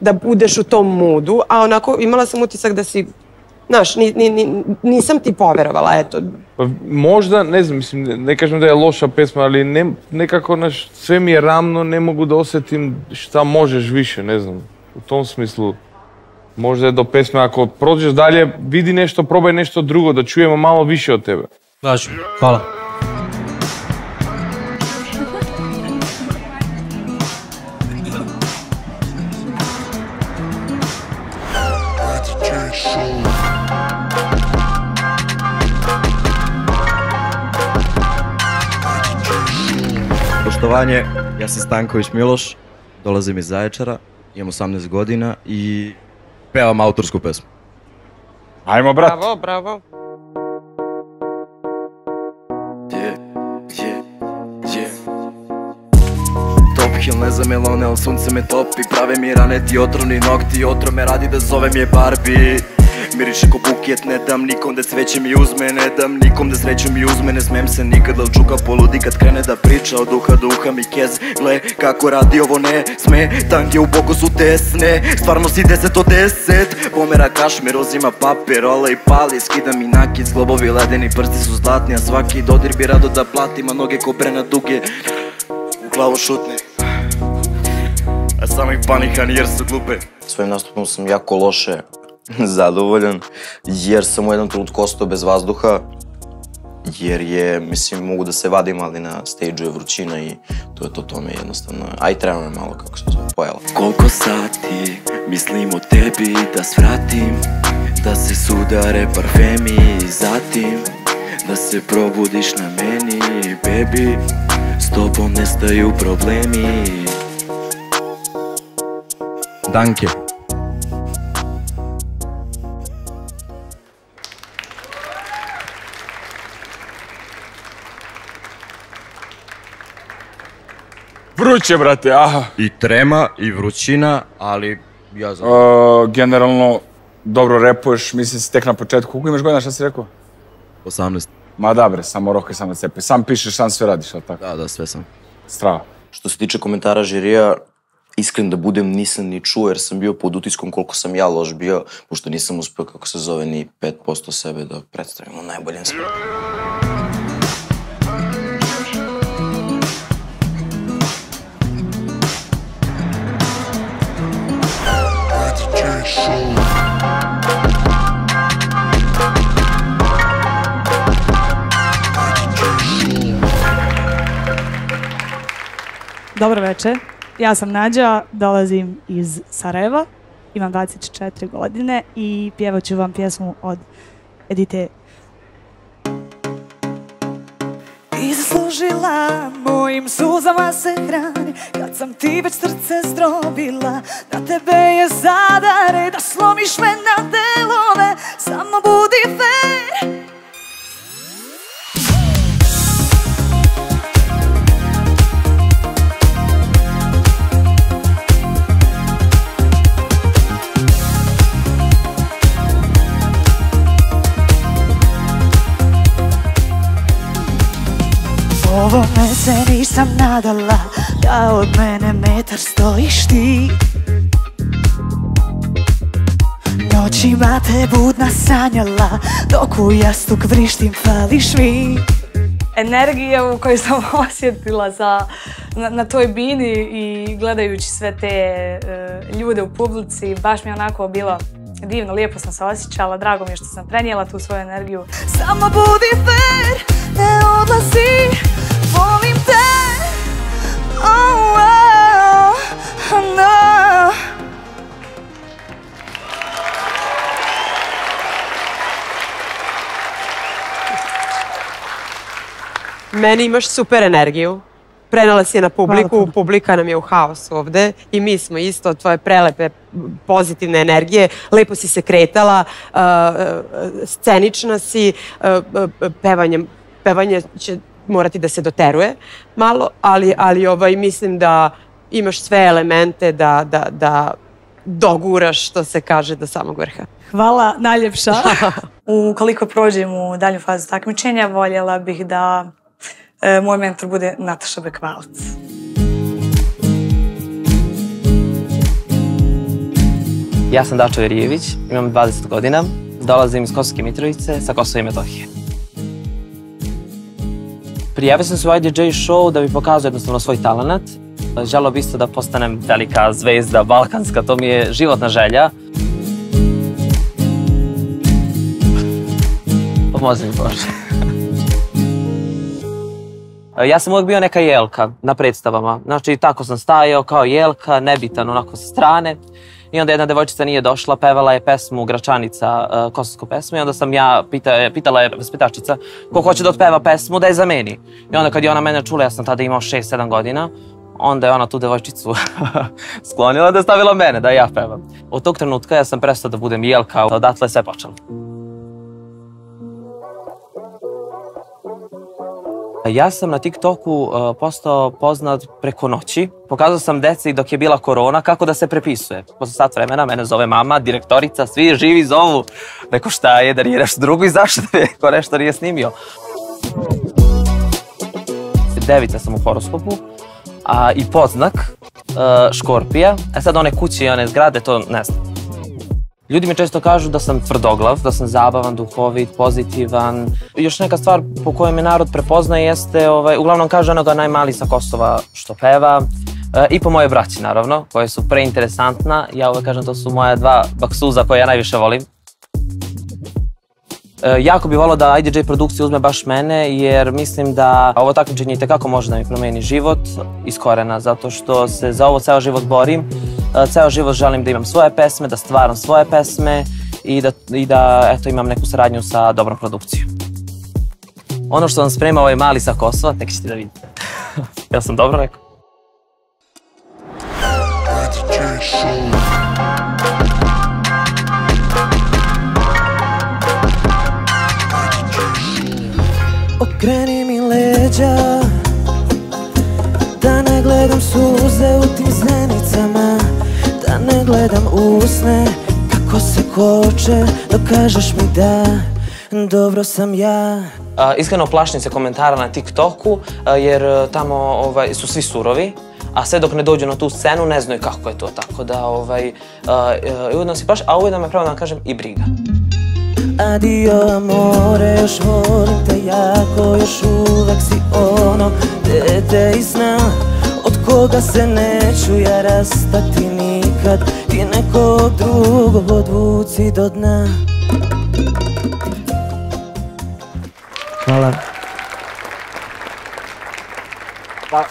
da budeš u tom moodu, a onako imala sam utisak da si, znaš, nisam ti poverovala, eto. Možda, ne znam, mislim, ne kažem da je loša pesma, ali nekako sve mi je ravno, ne mogu da osetim šta možeš više, ne znam, u tom smislu. Možda je do pesme, ako prođeš dalje, vidi nešto, probaj nešto drugo, da čujemo malo više od tebe. Daži, hvala. Poštovanje, ja sam Stanković Miloš, dolazim iz Zaječara, imam osamnaest godina i... pevam autorsku pesmu. Ajmo, brat! Bravo, bravo! Yeah, yeah, yeah. Top Hill ne za melone, al sunce me topi. Prave mi rane ti otrovni nokti, otrov me radi da zovem je Barbie. Miriše ko bukijet, ne dam nikom da cveće mi uzme, ne dam nikom da sreću mi uzme. Ne smem se nikad, al čuka poludi kad krene da priča. Od duha do uha mi kez, gle kako radi ovo ne sme. Tanke u boku su tesne, stvarno si deset od deset. Pomera kašmir, uzima papir, olej pali. Skida mi nakic, globovi ledeni, prsti su zlatni. A svaki dodir bi rado da platim, a noge ko brena duge u glavu šutne. samo ih panikan jer su glupe. Svojim nastupom sam jako loše zadovoljan, jer sam u jednom trenutku ostao bez vazduha, jer je, mislim, mogu da se vadim, ali na stage-u je vrućina i to je to tome jednostavno. Aj, trebamo je malo, kako se zove, pojela. Koliko sati mislim o tebi da svratim, da se sudare parfemi i zatim da se probudiš na meni, baby, s tobom nestaju problemi. Danke. Vruće, brate, aha. I trema, i vrućina, ali ja znam. Generalno, dobro repuješ, mislim si tek na početku. Koliko imaš godina, šta si rekao? osamnaest. Ma da bre, samo rokaj, sam na cepe. Sam pišeš, sam sve radiš, ali tako? Da, da, sve sam. Strava. Što se tiče komentara žirija, iskren da budem, nisam ni čuo, jer sam bio pod utiskom koliko sam ja loš bio, pošto nisam uspio, kako se zove, ni pet posto sebe da predstavim u najboljem smislu. Dobro večer, ja sam Nađa, dolazim iz Sarajeva, imam dvadeset četiri godine i pjevat ću vam pjesmu od Edite. Ti zaslužila, mojim suzama se hrani, kad sam ti već srce zdrobila, na tebe je zadare, da slomiš me na delove, samo budi fair. Ovome se nisam nadala, da od mene metar stojiš ti. Noćima te budna sanjala, dok u jastuk vrištim fališ mi. Energija koju sam osjetila na toj bini i gledajući sve te ljude u publici, baš mi je onako bilo divno, lijepo sam se osjećala, drago mi je što sam prenijela tu svoju energiju. Samo budi fair, ne odlazi, volim te, oh wow, no. Meni imaš super energiju. Prenala si je na publiku, publika nam je u haosu ovde i mi smo isto od tvoje prelepe pozitivne energije. Lepo si se kretala, scenična si, pevanje će morati da se doteruje malo, ali mislim da imaš sve elemente da doguraš, što se kaže, do samog vrha. Hvala najljepša. Ukoliko prođem u dalju fazu takmičenja, voljela bih da moj mentor bude Nataša Bekvalac. Ja sam Darko Rijević, imam dvadeset godina, dolazim iz Kosovske Mitrovice sa Kosova i Metohije. Prijavio sam se u I D J Show da bi pokazao jednostavno svoj talent. Želeo bih isto da postanem velika zvezda, balkanska, to mi je životna želja. Pomozi mi Bože. Ja sam uvijek bio neka jelka na predstavama, znači tako sam stajao kao jelka, nebitan onako sa strane i onda jedna devojčica nije došla, pevala je pesmu Gračanica, kosovsku pesmu i onda sam ja, pitala je vaspitačica ko hoće da otpeva pesmu da je zameni i onda kad je ona mene čula, ja sam tada imao šest sedam godina, onda je ona tu devojčicu sklonila da stavila mene da ja pevam. Od tog trenutka ja sam prestao da budem jelka, odatle je sve počelo. Ja sam na TikToku postao poznat preko noći. Pokazao sam deci dok je bila korona kako da se prepisuje. Posle sat vremena mene zove mama, direktorica, svi živi zovu. Neko šta je, da nije nešto drugo i zašto neko nešto nije snimio. Devica sam u horoskopu i podznak Škorpija. E sad one kuće i one zgrade, to ne znam. Ljudi mi često kažu da sam tvrdoglav, da sam zabavan, duhovit, pozitivan. Još neka stvar po kojoj me narod prepoznaje jeste, uglavnom kaže onoga najmali sa Kosova što peva, I po moje braći, naravno, koje su preinteresantna. Ja uvek kažem, to su moja dva baksuza koje ja najviše volim. Jako bih volao da I D J produkcija uzme baš mene, jer mislim da ovo takmičenje itekako može da mi promeni život iz korena, zato što se za ovo ceo život borim. Ceo život želim da imam svoje pesme, da stvaram svoje pesme i da imam neku saradnju sa dobrom produkcijom. Ono što vam sprema ovaj mali sa Kosova, tek ćete da vidite. Jel sam dobro rekao? Okreni mi leđa, da ne gledam suze u tim znenicama, da ne gledam usne kako se koče, dok kažeš mi da dobro sam ja. Iskreno plašim se komentara na TikToku, jer tamo su svi surovi, a sve dok ne dođu na tu scenu ne znaju kako je to, tako da ujedno si plašim, a ujedno me pravo da vam kažem i briga. Adio amore, još volim te jako, još uvek si ono dete i sna, od koga se neću ja rastati nikad, ti nekog drugog odvuci do dna. Hvala. Pa,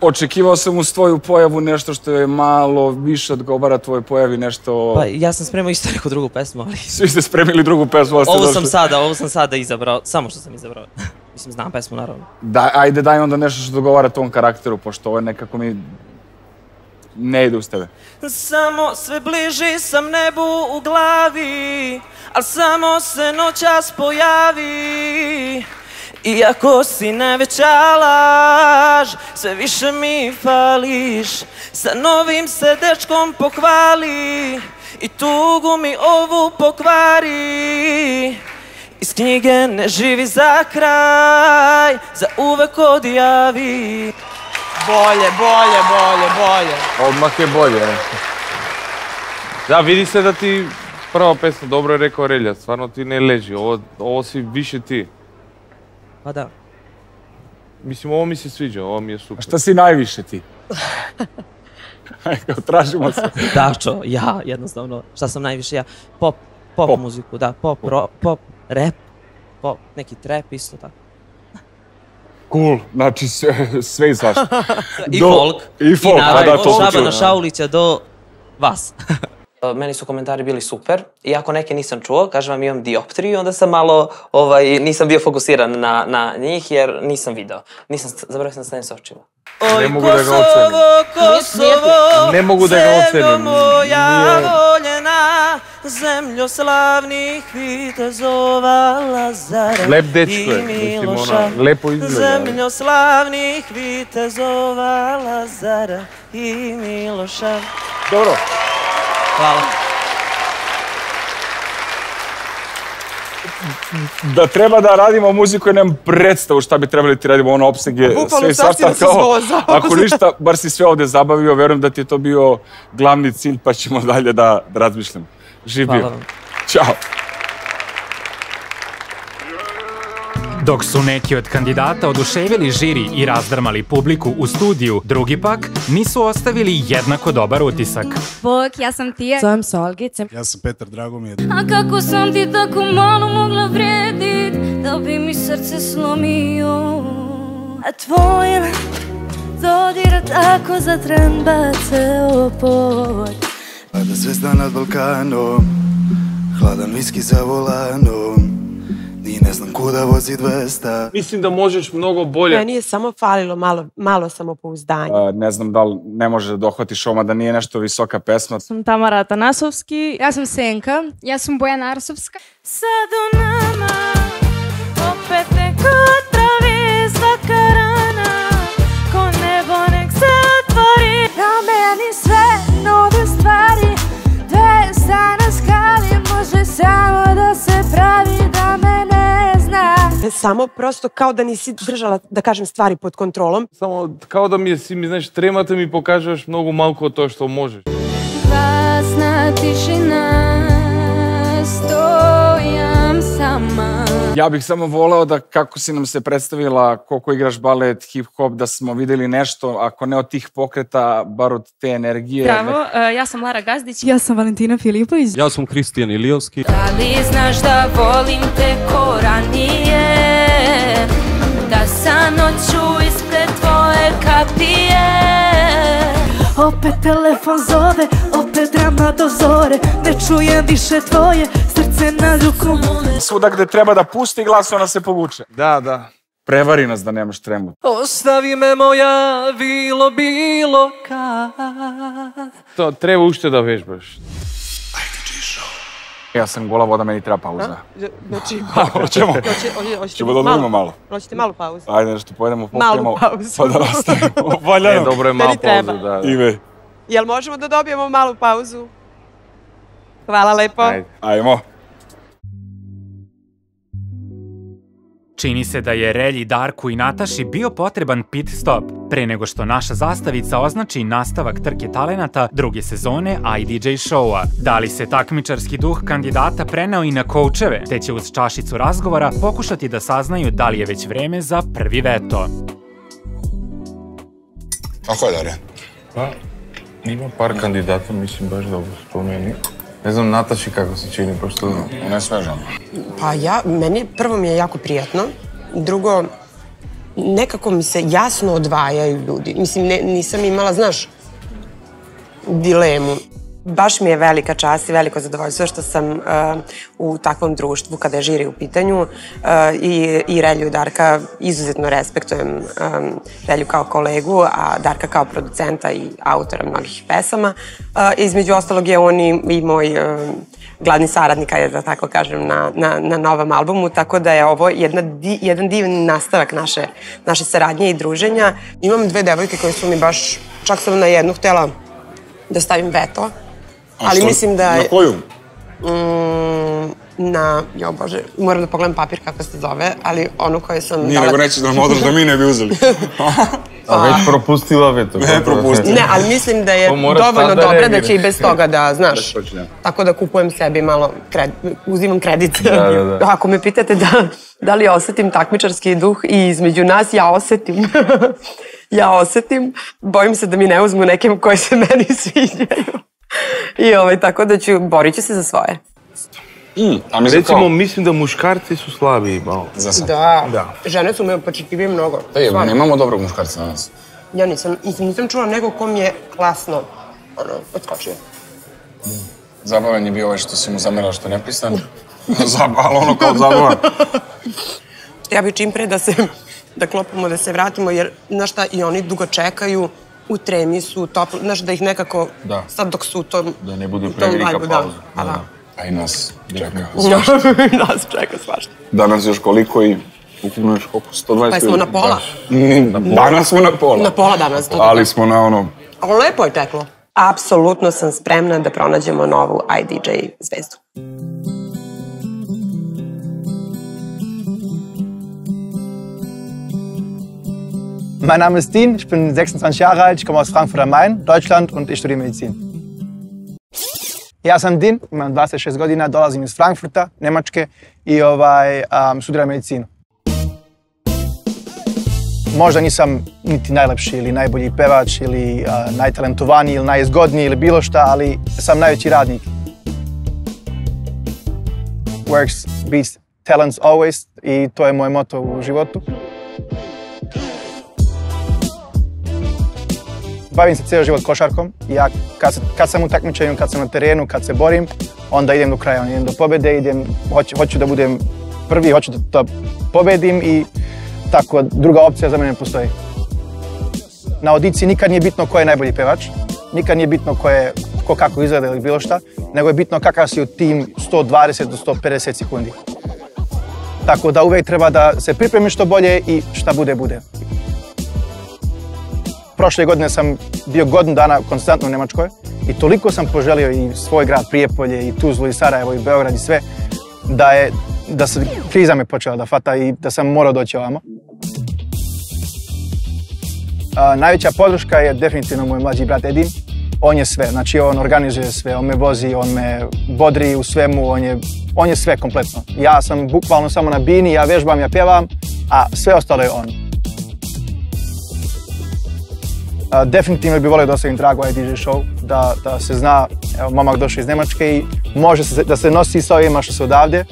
očekivao sam uz tvoju pojavu nešto što je malo više odgovara tvojoj pojavi, nešto... Pa, ja sam spremao isto neku drugu pesmu, ali... Svi ste spremili drugu pesmu, ali ste došli. Ovo sam sada, ovo sam sada izabrao, samo što sam izabrao. Mislim, znam pesmu, naravno. Da, ajde, daj onda nešto što odgovara tom karakteru, pošto ovo je nekako mi... Ne ide uz tebe. Samo sve bliži sam nebu u glavi, al samo se noćas pojavi. Iako si najveća laž, sve više mi fališ. Sa novim se dečkom pokvali i tugu mi ovu pokvari. Iz knjige ne živi za kraj, za uvek odjavi. Bolje, bolje, bolje, bolje. Odmah je bolje. Da, vidi se da ti prva pesma, dobro je rekao Relja, stvarno ti ne leži, ovo si više ti. Pa da. Mislim, ovo mi se sviđa, ovo mi je super. A šta si najviše ti? Kao, tražimo se. Dačo, ja, jednostavno, šta sam najviše ja. Pop, pop muziku, da, pop, pop, rap, pop, neki trap, isto tako. Cool, znači sve i svašta. I folk. I folk, pa da, to čuo. Od Šabana Šaulića do vas. Meni su komentari bili super, iako neke nisam čuo, kažem vam imam dioptriju, onda sam malo, nisam bio fokusiran na njih jer nisam video. Zaboravio sam da stanem s očima. Ne mogu da ga ocenim. Ne mogu da ga ocenim. Zemljo slavnih vitezova Lazara i Miloša. Zemljo slavnih vitezova Lazara i Miloša. Dobro. Hvala. Da treba da radimo muziku i nemam predstavu šta bi trebali ti radimo, ono opsege, sve i svašta kao, ako ništa, bar si sve ovde zabavio, verujem da ti je to bio glavni cilj, pa ćemo dalje da razmišljamo. Živ bio. Ćao. Dok su neki od kandidata oduševili žiri i razdrmali publiku u studiju, drugi pak nisu ostavili jednako dobar utisak. Bog, ja sam Tija. Zovem se Olgice. Ja sam Petar Dragomir. A kako sam ti tako malo mogla vredit, da bi mi srce slomio. A tvoje dodira tako zatran bace opoj. Pada svesta nad Balkanom, hladan viski za volanom. Ni ne znam kuda vozi dvesta. Mislim da možeš mnogo bolje. Meni je samo falilo malo, malo samopouzdanja. Ne znam da li ne može da dohvatiš oma da nije nešto visoka pesma. Sam Tamara Atanasovski. Ja sam Senka. Ja sam Bojana Arsovska. Sad u nama opet neko travi svaka rana, ko nebo nek se otvori. Promeni sve nove stvari, dve strane skali, može samo da se pravi da me ne zna. Samo prosto kao da nisi držala, da kažem, stvari pod kontrolom. Samo kao da mi si, mi znaš, tremate mi pokažeš mnogo malko to što možeš. Glasna tišina, stojam sama. Ja bih samo voleo da kako si nam se predstavila, koliko igraš balet, hip-hop, da smo videli nešto, ako ne od tih pokreta, bar od te energije. Bravo, ja sam Lara Gazdić. Ja sam Valentina Filipović. Ja sam Kristijan Ilijovski. Da li znaš da volim te ko ranije, da sanoću ispred tvoje kapije. Opet telefon zove, opet drama do zore, ne čujem više tvoje srce na rukom. Svuda gde treba da pusti glas, ona se povuče. Da, da. Prevari nas da nemaš tremu. Ostavi me moja vilo bilo kad. To treba ušte da vežbaš. Ja sam gola voda, meni treba pauza. Znači, hoćemo. Hoćemo da odmorimo malo. Hoćete malu pauzu? Ajde, nešto pojedemo, popijemo, pa da nastavimo. Valjano. E, dobro je malo pauzu, da. Ime. Jel možemo da dobijemo malu pauzu? Hvala lepo. Ajmo. Čini se da je Relji, Darku i Nataši bio potreban pit stop, pre nego što naša zastavica označi nastavak trke talenata druge sezone I D J Showa. Da li se takmičarski duh kandidata preneo i na koučeve, te će uz čašicu razgovora pokušati da saznaju da li je već vreme za prvi veto. Kako je, Darija? Pa, ima par kandidata, mislim, baš dobro spomeni. Ne znam, Nataši, kako se čini, pošto ne svežam. Pa ja, meni, prvo mi je jako prijatno. Drugo, nekako mi se jasno odvajaju ljudi. Mislim, nisam imala, znaš, dilemu. Baš mi je velika čast i veliko zadovoljstvo što sam u takvom društvu, kada je žiri u pitanju, i Relju i Darka izuzetno respektujem, Relju kao kolegu, a Darka kao producenta i autora mnogih pesama. Između ostalog je on i moj glavni saradnik, da tako kažem, na novom albumu, tako da je ovo jedan divni nastavak naše saradnje i druženja. Imam dve devojke koje su mi baš, čak sam na jednu htela da stavim veto. Ali mislim da... Na koju? Na... Jo bože, moram da pogledam papir kako se zove, ali ono koje sam... Nije, nego nećeš da nam odraš da mi ne bi uzeli. A već propustila veto. Ne, propustila. Ne, ali mislim da je dovoljno dobra da će i bez toga da, znaš. Tako da kupujem sebi malo, uzimam kredit. Ako me pitate da li osetim takmičarski duh i između nas, ja osetim. Ja osetim. Bojim se da mi ne uzmu nekim koji se meni sviđaju. I ovaj, tako da ću, borit ću se za svoje. Recimo, mislim da muškarci su slabiji malo. Da, žene su me početljivije mnogo. Da, nemamo dobrog muškarca na nas. Ja nisam, nisam čula nekog kom je klasno, ono, odskočio. Zabavan je bio ovaj što si mu zamerala što je nepistan. Zabavan, ono kao zabavan. Ja bi čim pre da se, da klopimo, da se vratimo, jer, znaš šta, i oni dugo čekaju. U tremi su, topli, znaš, da ih nekako, sad dok su u tom... Da ne bude prevelika pauza. A i nas čeka svašta. I nas čeka svašta. Danas još koliko i ukupno još koliko, sto dvadeset... Pa smo na pola. Danas smo na pola. Na pola danas. Ali smo na ono... Ali lepo je teklo. Apsolutno sam spremna da pronađemo novu I D J zvezdu. Mein Name ist Dean, ich bin sechsundzwanzig Jahre alt, ich komme aus Frankfurt am Main, Deutschland und ich studiere Medizin. Ja sam Dean, imam dvadeset šest godina, dolazim iz Frankfurta, Nemačke i ovaj, um, studiram medicinu. Možda nisam niti najlepši ili najbolji pevač ili uh, najtalentovaniji ili najizgodniji ili bilo šta, ali sam najveći radnik. Works beats talents always i to je moje moto u životu. Bavim se ceo život košarkom. Ja kad sam u takmičenju, kad sam na terenu, kad se borim, onda idem do kraja, idem do pobjede, idem, hoću da budem prvi, hoću da pobedim i tako, druga opcija za mene ne postoji. Na audiciji nikad nije bitno ko je najbolji pevač, nikad nije bitno ko kako izgleda ili bilo šta, nego je bitno kakav si u tim sto dvadeset do sto pedeset sekundi. Tako da uvek treba da se pripremiš što bolje i šta bude, bude. Prošle godine sam bio godinu dana konstantno u Nemačkoj i toliko sam poželio i svoj grad Prijepolje, i Tuzlu, i Sarajevo, i Beograd, i sve, da je, da se kriza me počela da fata i da sam morao doći ovamo. A, najveća podrška je definitivno moj mlađi brat Edin. On je sve, znači on organizuje sve, on me vozi, on me bodri u svemu, on je on je sve kompletno. Ja sam bukvalno samo na bini, ja vežbam, ja pjevam, a sve ostalo je on. Definitivno bi volio da ostavim tragu I D J Show, da se zna, evo, momak došao iz Nemačke i može da se nosi sa ovima što se odavde.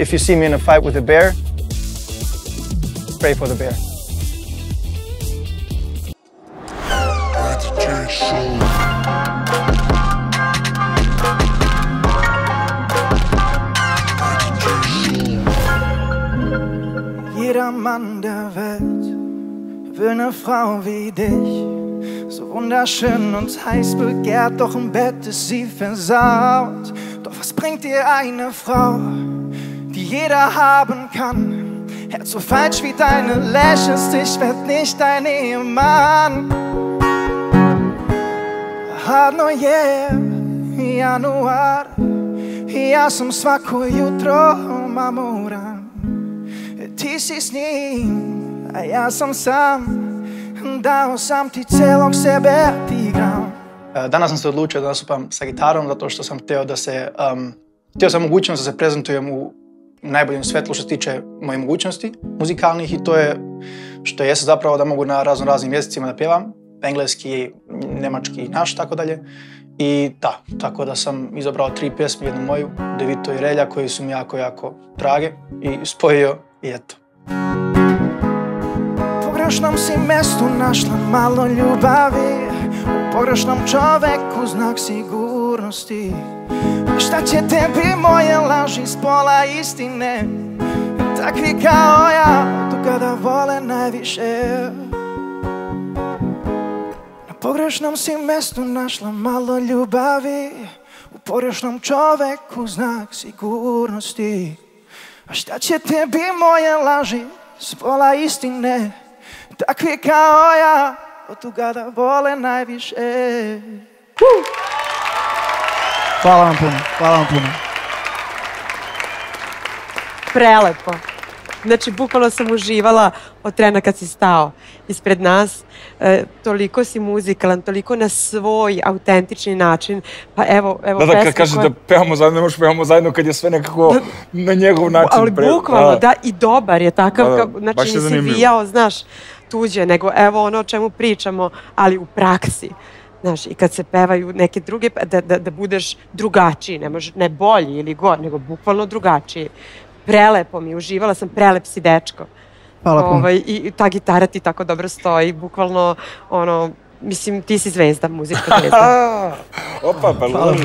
If you see me in a fight with a bear, pray for the bear. Jeder Mann der Welt will eine Frau wie dich, so wunderschön und heiß begehrt, doch im Bett ist sie versaut. Doch was bringt dir eine Frau, die jeder haben kann? Herz so falsch wie deine Lashes, ich werd nicht dein Ehemann. Hladno je januar i ja sam svako jutro mamoran. Ti si s njim, a ja sam sam, dao sam ti celog sebe, ti igram. Danas sam se odlučio da nastupam sa gitarom zato što sam hteo da se, hteo sam mogućnost da se prezentujem u najboljem svetlu što se tiče moje mogućnosti muzikalnih i to je što jesam zapravo da mogu na razno raznim jezicima da pjevam. Engleski, nemački i naš, tako dalje. I da, tako da sam izabrao tri pjesme, jednu moju, Devito i Relja, koji su mi jako, jako drage i spojio i eto. U pogrešnom si mestu našla malo ljubavi, u pogrešnom čoveku znak sigurnosti. Šta će tebi moje laži s pola istine, takvi kao ja, do kada vole najviše. U pogrešnom si mestu našla malo ljubavi, u pogrešnom čoveku znak sigurnosti. A šta će tebi moje laži s pola istine, takvi kao ja, od toga da vole najviše. Hvala vam puno, hvala vam puno. Prelepo. Znači, bukvalno sam uživala od trena kad si stao ispred nas. Toliko si muzikalan, toliko na svoj autentični način. Pa evo, evo pesma koja... Da, da, kad kažeš da pevamo zajedno, ne možeš pevamo zajedno kad je sve nekako na njegov način. Ali bukvalno, da, i dobar je takav. Znači, nisi vijao, znaš, tuđe, nego evo ono o čemu pričamo, ali u praksi. Znaš, i kad se pevaju neke druge, da budeš drugačiji, ne bolji ili god, nego bukvalno drugačiji. Prelepo mi, uživala sam, prelep si dečko. Hvala puno. I ta gitara ti tako dobro stoji, bukvalno, ono, mislim, ti si zvezda, muzička zvezda. Opa, pa loži.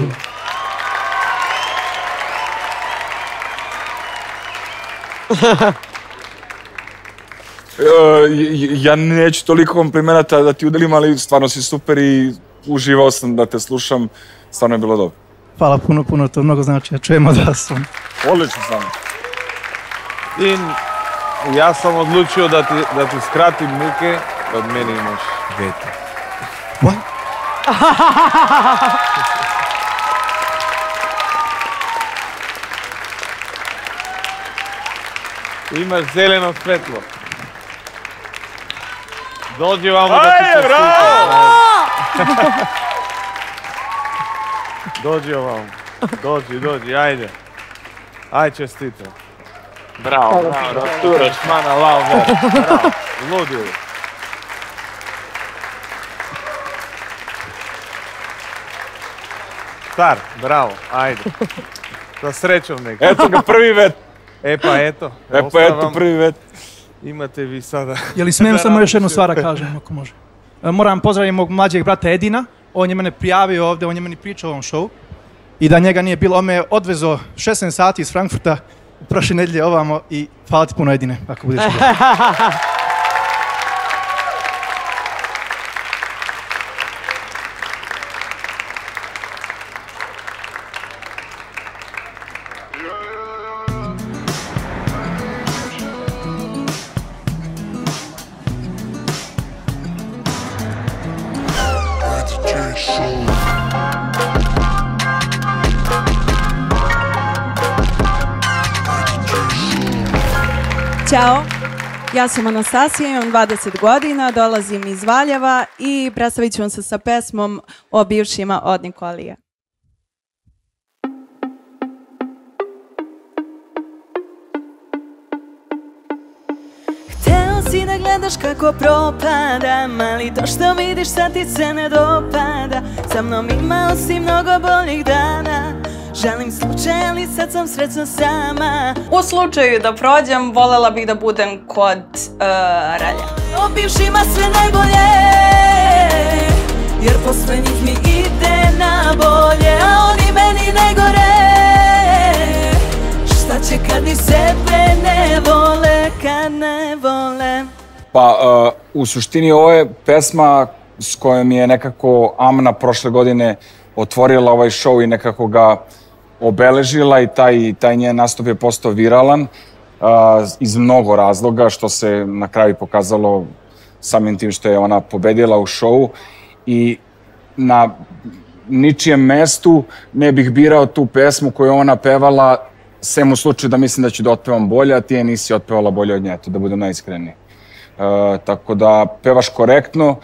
Ja neću toliko komplimenata da ti udelim, ali stvarno si super i uživao sam da te slušam, stvarno je bilo dobro. Hvala puno, puno, to mnogo znači, ja čujem od vas. Odlično sam. Dean, ja sam odlučio da ti skratim muke, od mene imaš dete. What? Imaš zeleno svetlo. Dođi vam da ti se sviđa. Dođi vam, dođi, dođi, ajde. Ajde, čestitam. Bravo, bravo, turaš, mana, lavno, bravo, ludio. Star, bravo, ajde. Sa srećom nekako. Eto ga, prvi vet. E pa eto. E pa eto, prvi vet. Imate vi sada. Jeli smijem samo još jednu stvar da kažem, ako može. Moram pozdraviti mog mlađeg brata Edina. On je mene prijavio ovde, on je meni pričao o ovom šovu. I da njega nije bilo, on me je odvezo šesnaest sati iz Frankfurta. Prošle nedelje ovamo i hvala ti puno, Edine, ako budeš gledati. Ja sam Anastasija, imam dvadeset godina, dolazim iz Valjeva i predstavit ću vam se sa pesmom O bivšima od Nikolija. I da gledaš kako propadam, ali to što vidiš sad ti se ne dopada. Sa mnom imao si mnogo boljih dana, želim slučaj, ali sad sam srećno sama. U slučaju da prođem, volela bih da budem kod Relja. Opiš ima sve najbolje, jer posle njih mi ide na bolje, a oni meni najgore. Šta će kad ni sebe ne vole, kad ne vole? Pa, u suštini ovo je pesma s kojom je nekako Amna prošle godine otvorila ovaj show I nekako ga obeležila I taj njen nastup je postao viralan iz mnogo razloga, što se na kraju pokazalo samim tim što je ona pobedila u showu I na ničijem mestu ne bih birao tu pesmu koju je ona pevala sem u slučaju da mislim da ću da otpevam bolje, a ti je nisi otpevala bolje od nje, to da budem najiskreniji. Tako da pevaš korektno,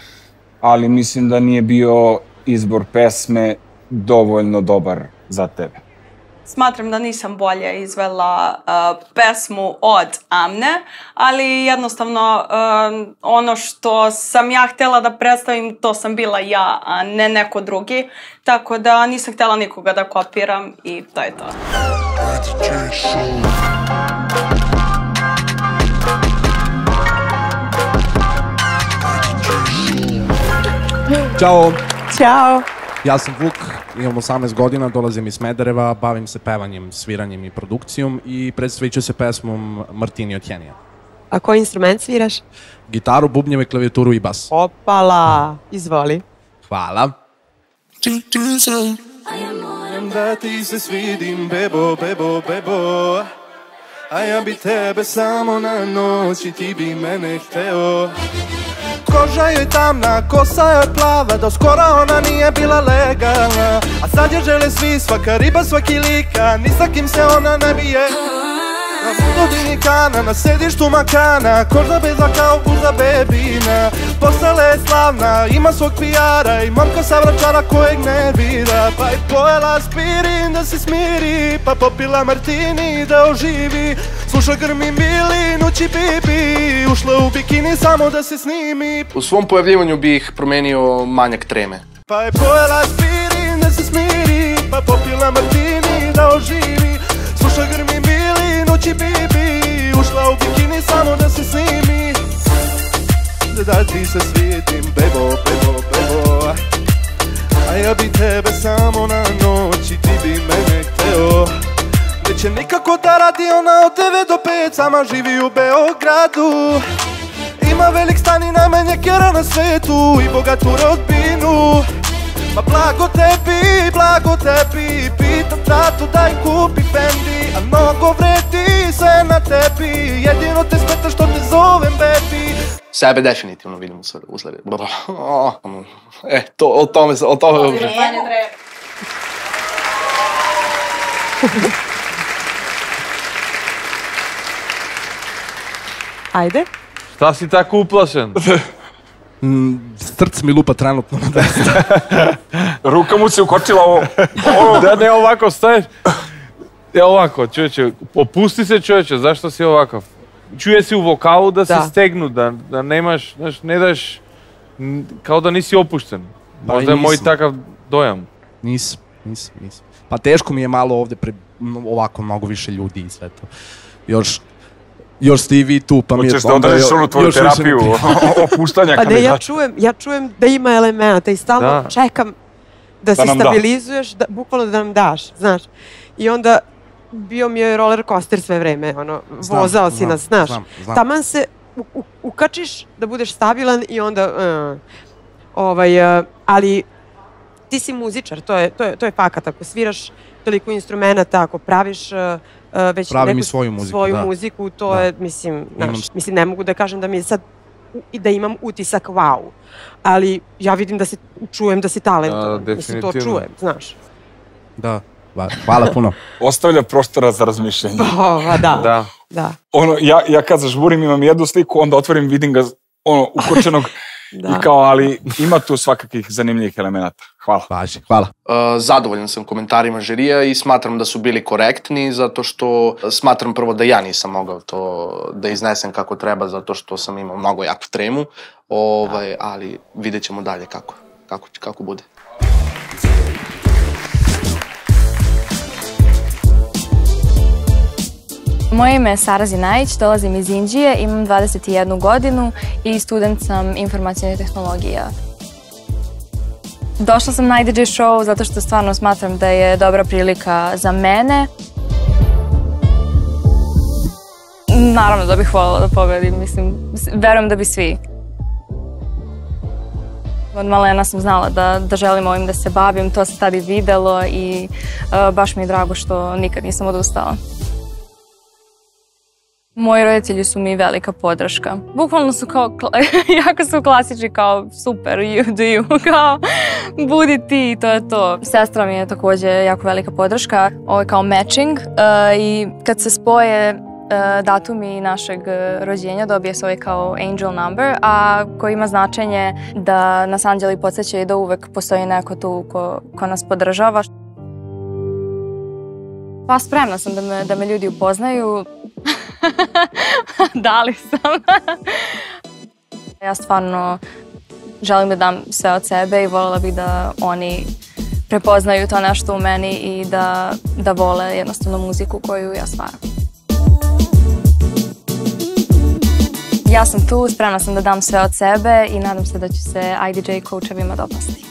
ali mislim da nije bio izbor pesme dovoljno dobar za tebe. Smatram da nisam bolje izvela pesmu od Amne, ali jednostavno ono što sam ja htjela da predstavim, to sam bila ja, a ne neko drugi. Tako da nisam htjela nikoga da kopiram I to je to. Ćao! Ćao! Ja sam Vuk, imam osamnaest godina, dolazim iz Smedereva, bavim se pevanjem, sviranjem I produkcijom I predstavit ću se pesmom Martini od Henija. A koji instrument sviraš? Gitaru, bubnjeve, klavijaturu I bas. Opala! Izvoli. Hvala. A ja moram da ti se svidim, bebo, bebo, bebo. A ja bi tebe samo na noć I ti bi mene hteo. Koža joj tamna, kosa joj plava, do skora ona nije bila legalna. A sad joj žele svi, svaka riba, svaki lika, ni sa kim se ona ne bije. Na budu dinikana, na sedištu makana, koža beza kao guza bebina. Postala je slavna, ima svog pijara I momka sa Vračara kojeg ne bira. Pa je pojela aspirin da se smiri, pa popila martini da oživi. Sluša grmi mili, noći bibi, ušla u bikini samo da se snimi. U svom pojavljivanju bih promenio manjak treme. Pa je pojela aspirin da se smiri, pa popila martini da oživi. Sluša grmi mili, noći bibi, ušla u bikini samo da se snimi. Da ti se svijetim, bebo, bebo, bebo. A ja bi tebe samo na noć I ti bi mene hteo. Neće nikako da radi ona od devet do pet, sama živi u Beogradu. Ima velik stan I najmanje kjera na svetu I bogatu rodbinu. Ma blago tebi, blago tebi, pitam tatu da im kupi Fendi. A mnogo vredi sve na tebi, jedino te smeta što te zovem bebi. Sebe definitivno vidim u sljedeći. E, o tome... Ajde. Šta si tako uplašen? Srce mi lupa trenutno na desno. Ruka mu se ukočila ovo. Da ne ovako staješ. E ovako, čovječe, opusti se čovječe, zašto si ovakav? Čuje si u vokalu da si stegnu, da nemaš, ne daš, kao da nisi opušten. Možda je moj takav dojam. Nisam, nisam, nisam. Pa teško mi je malo ovde, ovako mnogo više ljudi I sve to. Još... Još ste I vi tu, pa mi je... Hoćeš da održiš onu tvoju terapiju opuštanja kada je dači. Ja čujem da ima elementa I stalno čekam da se stabilizuješ, bukvalno da nam daš, znaš. I onda bio mi je roller coaster sve vreme, ono, vozao si nas, znaš. Taman se ukačiš da budeš stabilan I onda... Ali ti si muzičar, to je fakat, ako sviraš toliko instrumenta, ako praviš... Pravim I svoju muziku, da. Svoju muziku, to je, mislim, mislim, ne mogu da kažem da mi je sad, I da imam utisak, wow, ali ja vidim da se, čujem da si talentovan, mislim, to čujem, znaš. Da, hvala puno. Ostavlja prostora za razmišljenje. Pa, da, da. Ono, ja kad zažburim imam jednu sliku, onda otvorim, vidim ga, ono, ukočenog, I kao, ali ima tu svakakih zanimljivih elemenata. Hvala. Hvala. Zadovoljan sam komentarima žirija i smatram da su bili korektni, zato što smatram prvo da ja nisam mogao to da iznesem kako treba, zato što sam imao mnogo jaku tremu, ali vidjet ćemo dalje kako bude. Moje ime je Sara Zinajić, dolazim iz Indije, imam dvadeset jednu godinu i student sam informacijonih tehnologija. Došla sam na I D J Show zato što stvarno smatram da je dobra prilika za mene. Naravno da bih voljela da pobedim, mislim, verujem da bi svi. Od malena sam znala da želim ovim da se bavim, to se tada i videlo i baš mi je drago što nikad nisam odustala. Moji roditelji su mi velika podrška. Bukvalno su kao, jako su klasični kao super, you do you, kao budi ti i to je to. Sestra mi je također jako velika podrška, ovo je kao matching i kad se spoje datumi našeg rođenja dobije se ovaj kao angel number, a koji ima značenje da nas anđeli podsjećaju i da uvek postoji neko tu ko nas podržava. Pa spremna sam da me ljudi upoznaju. Da li sam? Ja stvarno želim da dam sve od sebe i voljela bih da oni prepoznaju to nešto u meni i da vole jednostavno muziku koju ja stvaram. Ja sam tu, spremna sam da dam sve od sebe i nadam se da će se I D J coachevima dopasti.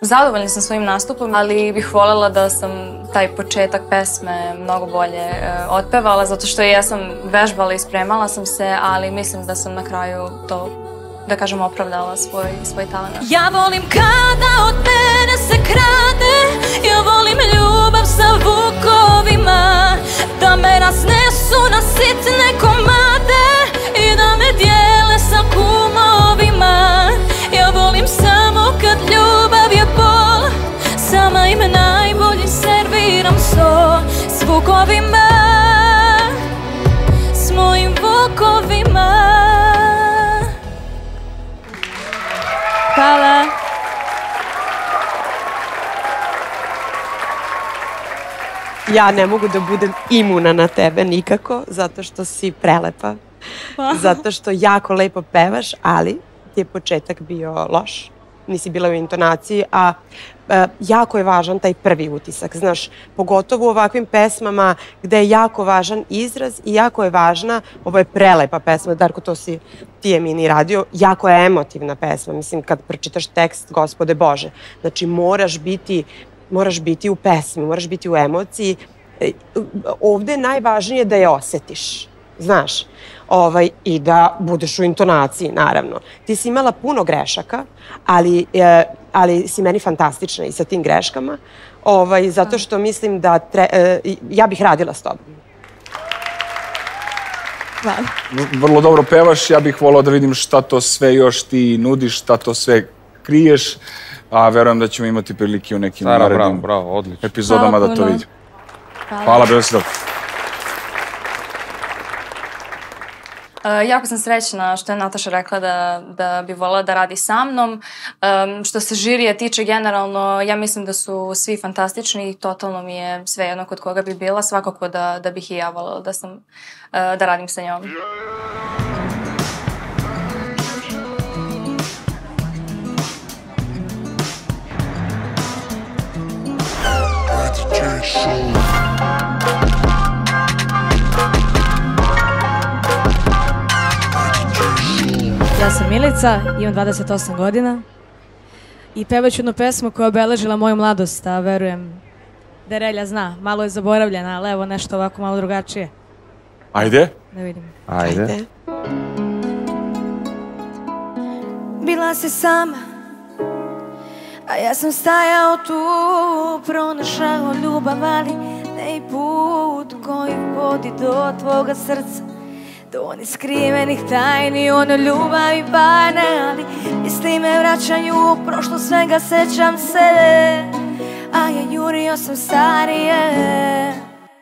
Zadovoljna sam svojim nastupom, ali bih voljela da sam taj početak pesme mnogo bolje otpevala, zato što ja sam vežbala i spremala sam se, ali mislim da sam na kraju to, da kažem, opravdala svoj talent. Ja volim kada od mene se krade, ja volim ljubav sa vukovima, da me raznesu na sitne komade i da me dijele sa kumovima. Ja volim samo kad ljubav je bol, sama im najbolji serviram sto s vukovima, s mojim vukovima. Hvala. Ja ne mogu da budem imuna na tebe nikako, zato što si prelepa, zato što jako lepo pevaš, ali je početak bio loš, nisi bila u intonaciji, a jako je važan taj prvi utisak, znaš, pogotovo u ovakvim pesmama gde je jako važan izraz i jako je važna, ovo je prelepa pesma, Darko, to si ti je mini radio, jako je emotivna pesma, mislim, kad pročitaš tekst, gospode Bože, znači moraš biti, moraš biti u pesmi, moraš biti u emociji, ovde je najvažnije da je osetiš, znaš, i da budeš u intonaciji, naravno. Ti si imala puno grešaka, ali si meni fantastična i sa tim greškama, zato što mislim da ja bih radila s tobom. Vrlo dobro pevaš, ja bih volao da vidim šta to sve još ti nudiš, šta to sve kriješ. a verujem da ćemo imati prilike u nekim narednim epizodama da to vidimo. Hvala, bilo si dobro. Jako sam srećna što je Nataša rekla da bi voljela da radi sa mnom. Što se žirije tiče generalno, ja mislim da su svi fantastični i totalno mi je svejedno kod koga bi bila, svakako da bih i ja voljela da radim sa njom. Ja sam Milica, imam dvadeset osam godina i pevaću jednu pesmu koja je obeležila moju mladost, a verujem da Relja zna, malo je zaboravljena, ali evo nešto ovako malo drugačije. Ajde. Da vidim. Ajde. Bila si sama, a ja sam stajao tu, pronašao ljubav, ali ne i put koji vodi do tvoga srca. Do onih skrivenih tajni, ono ljubavi bajne, ali misli me vraćaju u prošlo, svega sećam se, a ja jurio sam starije.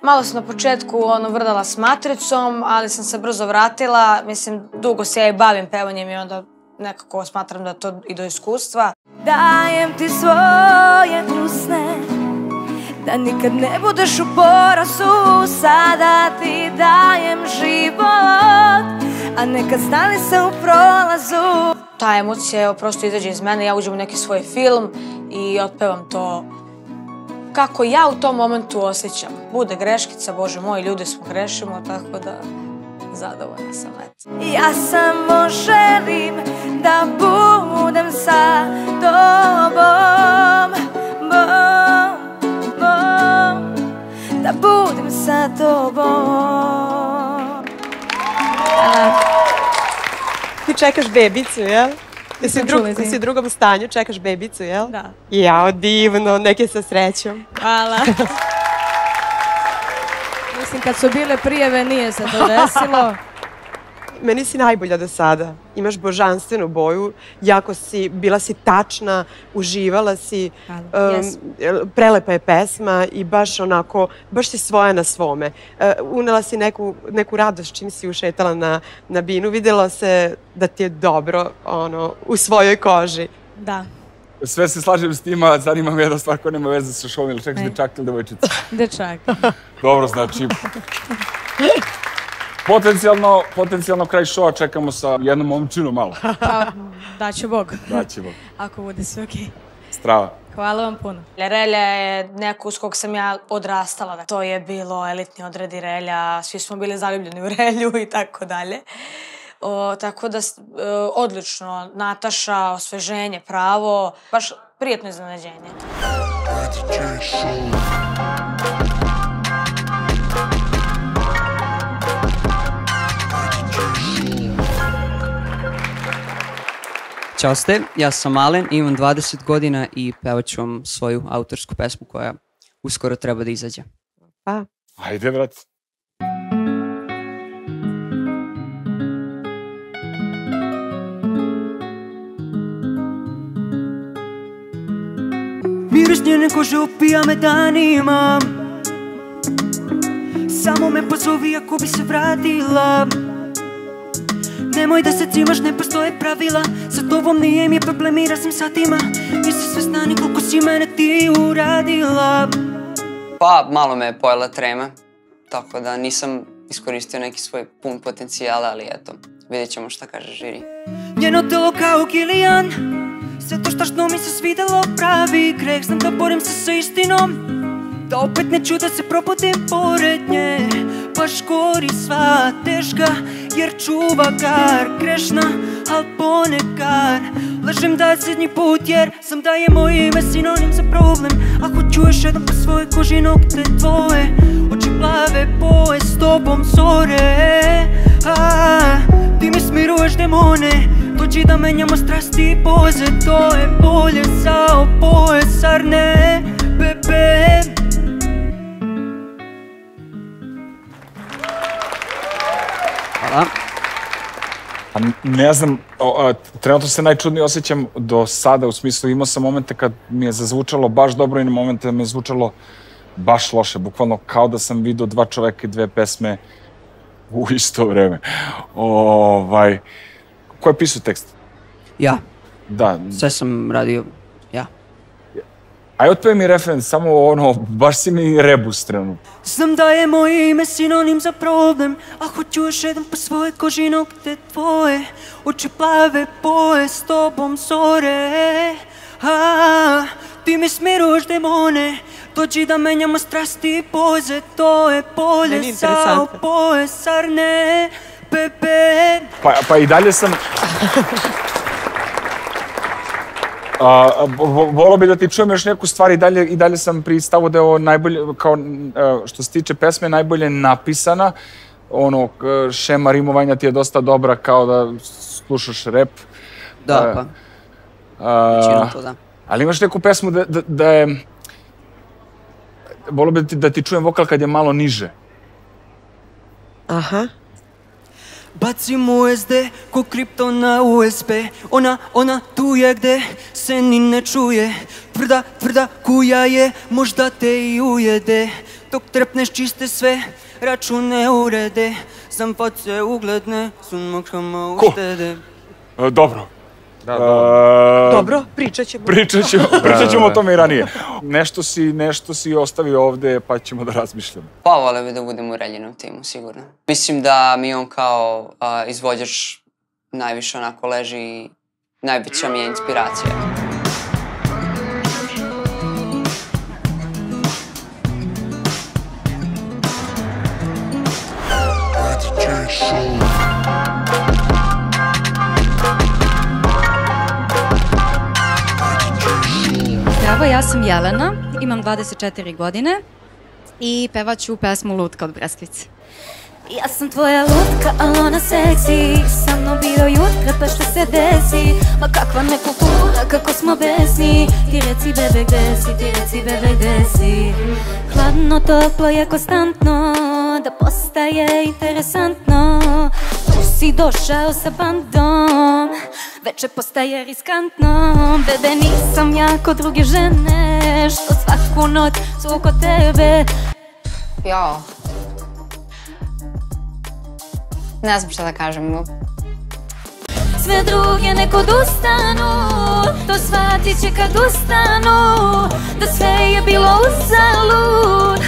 Malo sam na početku ono vrdala s matricom, ali sam se brzo vratila, mislim dugo se ja i bavim pevanjem i onda nekako smatram da to i do iskustva. Dajem ti svoje usne, da nikad ne budeš u porazu, sada ti dajem život, a nekad stani se u prolazu. Ta emocija prosto izađe iz mene, ja uđem u neki svoj film i otpevam to kako ja u tom momentu osjećam. Bude greškica, bože moj, ljudi smo grešimo, tako da zadovoljna sam. Ja samo želim da budem sa tobom, da budem sa tobom. Ti čekaš bebicu, jel? Si u drugom stanju, čekaš bebicu, jel? Da. Jao, divno, nek je sa srećom. Hvala. Mislim, kad su bile prijeve, nije se to desilo. Meni si najbolja do sada. Imaš božanstvenu boju, jako si, bila si tačna, uživala si, prelepa je pesma i baš onako, baš si svoja na svome. Unela si neku radost čim si ušetala na binu, vidjela se da ti je dobro u svojoj koži. Da. Sve se slažem s njima, zanima me jedna stvar koja nema veze sa šovom, ili čak s dečak ili devojčica? Dečak. Dobro, znači... Potencijalno kraj šova čekamo sa jednom momčinom malo. Daće Bog. Daće Bog. Ako bude sve okej. Strava. Hvala vam puno. Relja je neko uz kog sam ja odrastala. To je bilo elitni odredi Relja, svi smo bili zaljubljeni u Relju i tako dalje. Tako da, odlično. Nataša, osveženje, pravo. Baš prijetno iznenađenje. Ćao ste, ja sam Alen, imam dvadeset godina i pevaću vam svoju autorsku pesmu koja uskoro treba da izađe. Pa. Ajde, brat. Miris njene kože opija me danima, samo me pozovi ako bi se vratila. Nemoj da se cimaš, ne postoje pravila, sa tobom nije mi problem i raznim satima. Nisi sve stani koliko si mene ti uradila. Pa, malo me je pojela trema, tako da nisam iskoristio neki svoj pun potencijal, ali eto, vidjet ćemo šta kaže žiri. Njeno telo kao Gillian, sve to što mi se svidelo pravi greh, znam da borim se sa istinom, da opet neću da se probudim pored nje. Baš gori sva teška, jer čuva kar grešna, al ponekad lažem da je sednji put, jer sam da je moje ime sinonim za problem. Ako čuješ jedan po svoje koži nokte tvoje, oči plave boje s tobom zore. Ti mi smiruješ demone, dođi da menjamo strasti i boze, to je bolje za oboje, zar ne, bebe? Ne znam, trenutno se najčudnije osjećam do sada, u smislu imao sam momente kad mi je zazvučalo baš dobro i na momente mi je zvučalo baš loše, bukvalno kao da sam vidio dva čoveka i dve pesme u isto vreme. Ko je pisao tekst? Ja. Da. Sve sam radio, ja. Aj, otpej mi referenc, samo ono, baš si mi rebus trenutno. Znam da je moje ime sinonim za problem, a hoću još jedan po svoje koži nokte tvoje, oči plave boje s tobom zore. Ti mi smiruš demone, dođi da menjamo strasti i poze, to je polje sao poje, sar ne, bebe. Pa i dalje sam... Volao bi da ti čujem još neku stvar i dalje sam pri stavu da je ovo najbolje, kao što se tiče pesme, najbolje napisana. Ono, šema rimovanja ti je dosta dobra, kao da slušaš rap. Da, pa. Većinom to, da. Ali imaš neku pesmu da je... Volao bi da ti čujem vokal kad je malo niže. Aha. Bacim U S D ko kripto na U S B. Ona, ona tu je gde se ni ne čuje. Tvrda, tvrda kuja je, možda te i ujede. Dok trepneš čiste sve, račune urede. Znam face ugledne, sunmakama uštede. Dobro. Dobro, pričat ćemo. Pričat ćemo o tome i ranije. Nešto si ostavio ovde, pa ćemo da razmišljamo. Pa vole bi da budem u Reljinom timu, sigurno. Mislim da mi on kao izvođač najviše onako leži i najveća mi je inspiracija. Ja sam Jelena, imam dvadeset četiri godine i pevaću pesmu Lutka od Breskvice. Ja sam tvoja lutka, ali ona seksi. Sa mnom bio jutra, pa što se desi? Ma kakva nekultura, kako smo besni. Ti reci bebe gde si, ti reci bebe gde si. Hladno, toplo je konstantno, da postaje interesantno. Tu si došao sa bandom, veče postaje riskantno. Bebe, nisam ja ko druge žene, što svaku noć su oko tebe. Jao. Ne znam šta da kažem. Sve druge nekod ustanu, to shvatit će kad ustanu, da sve je bilo uzalud,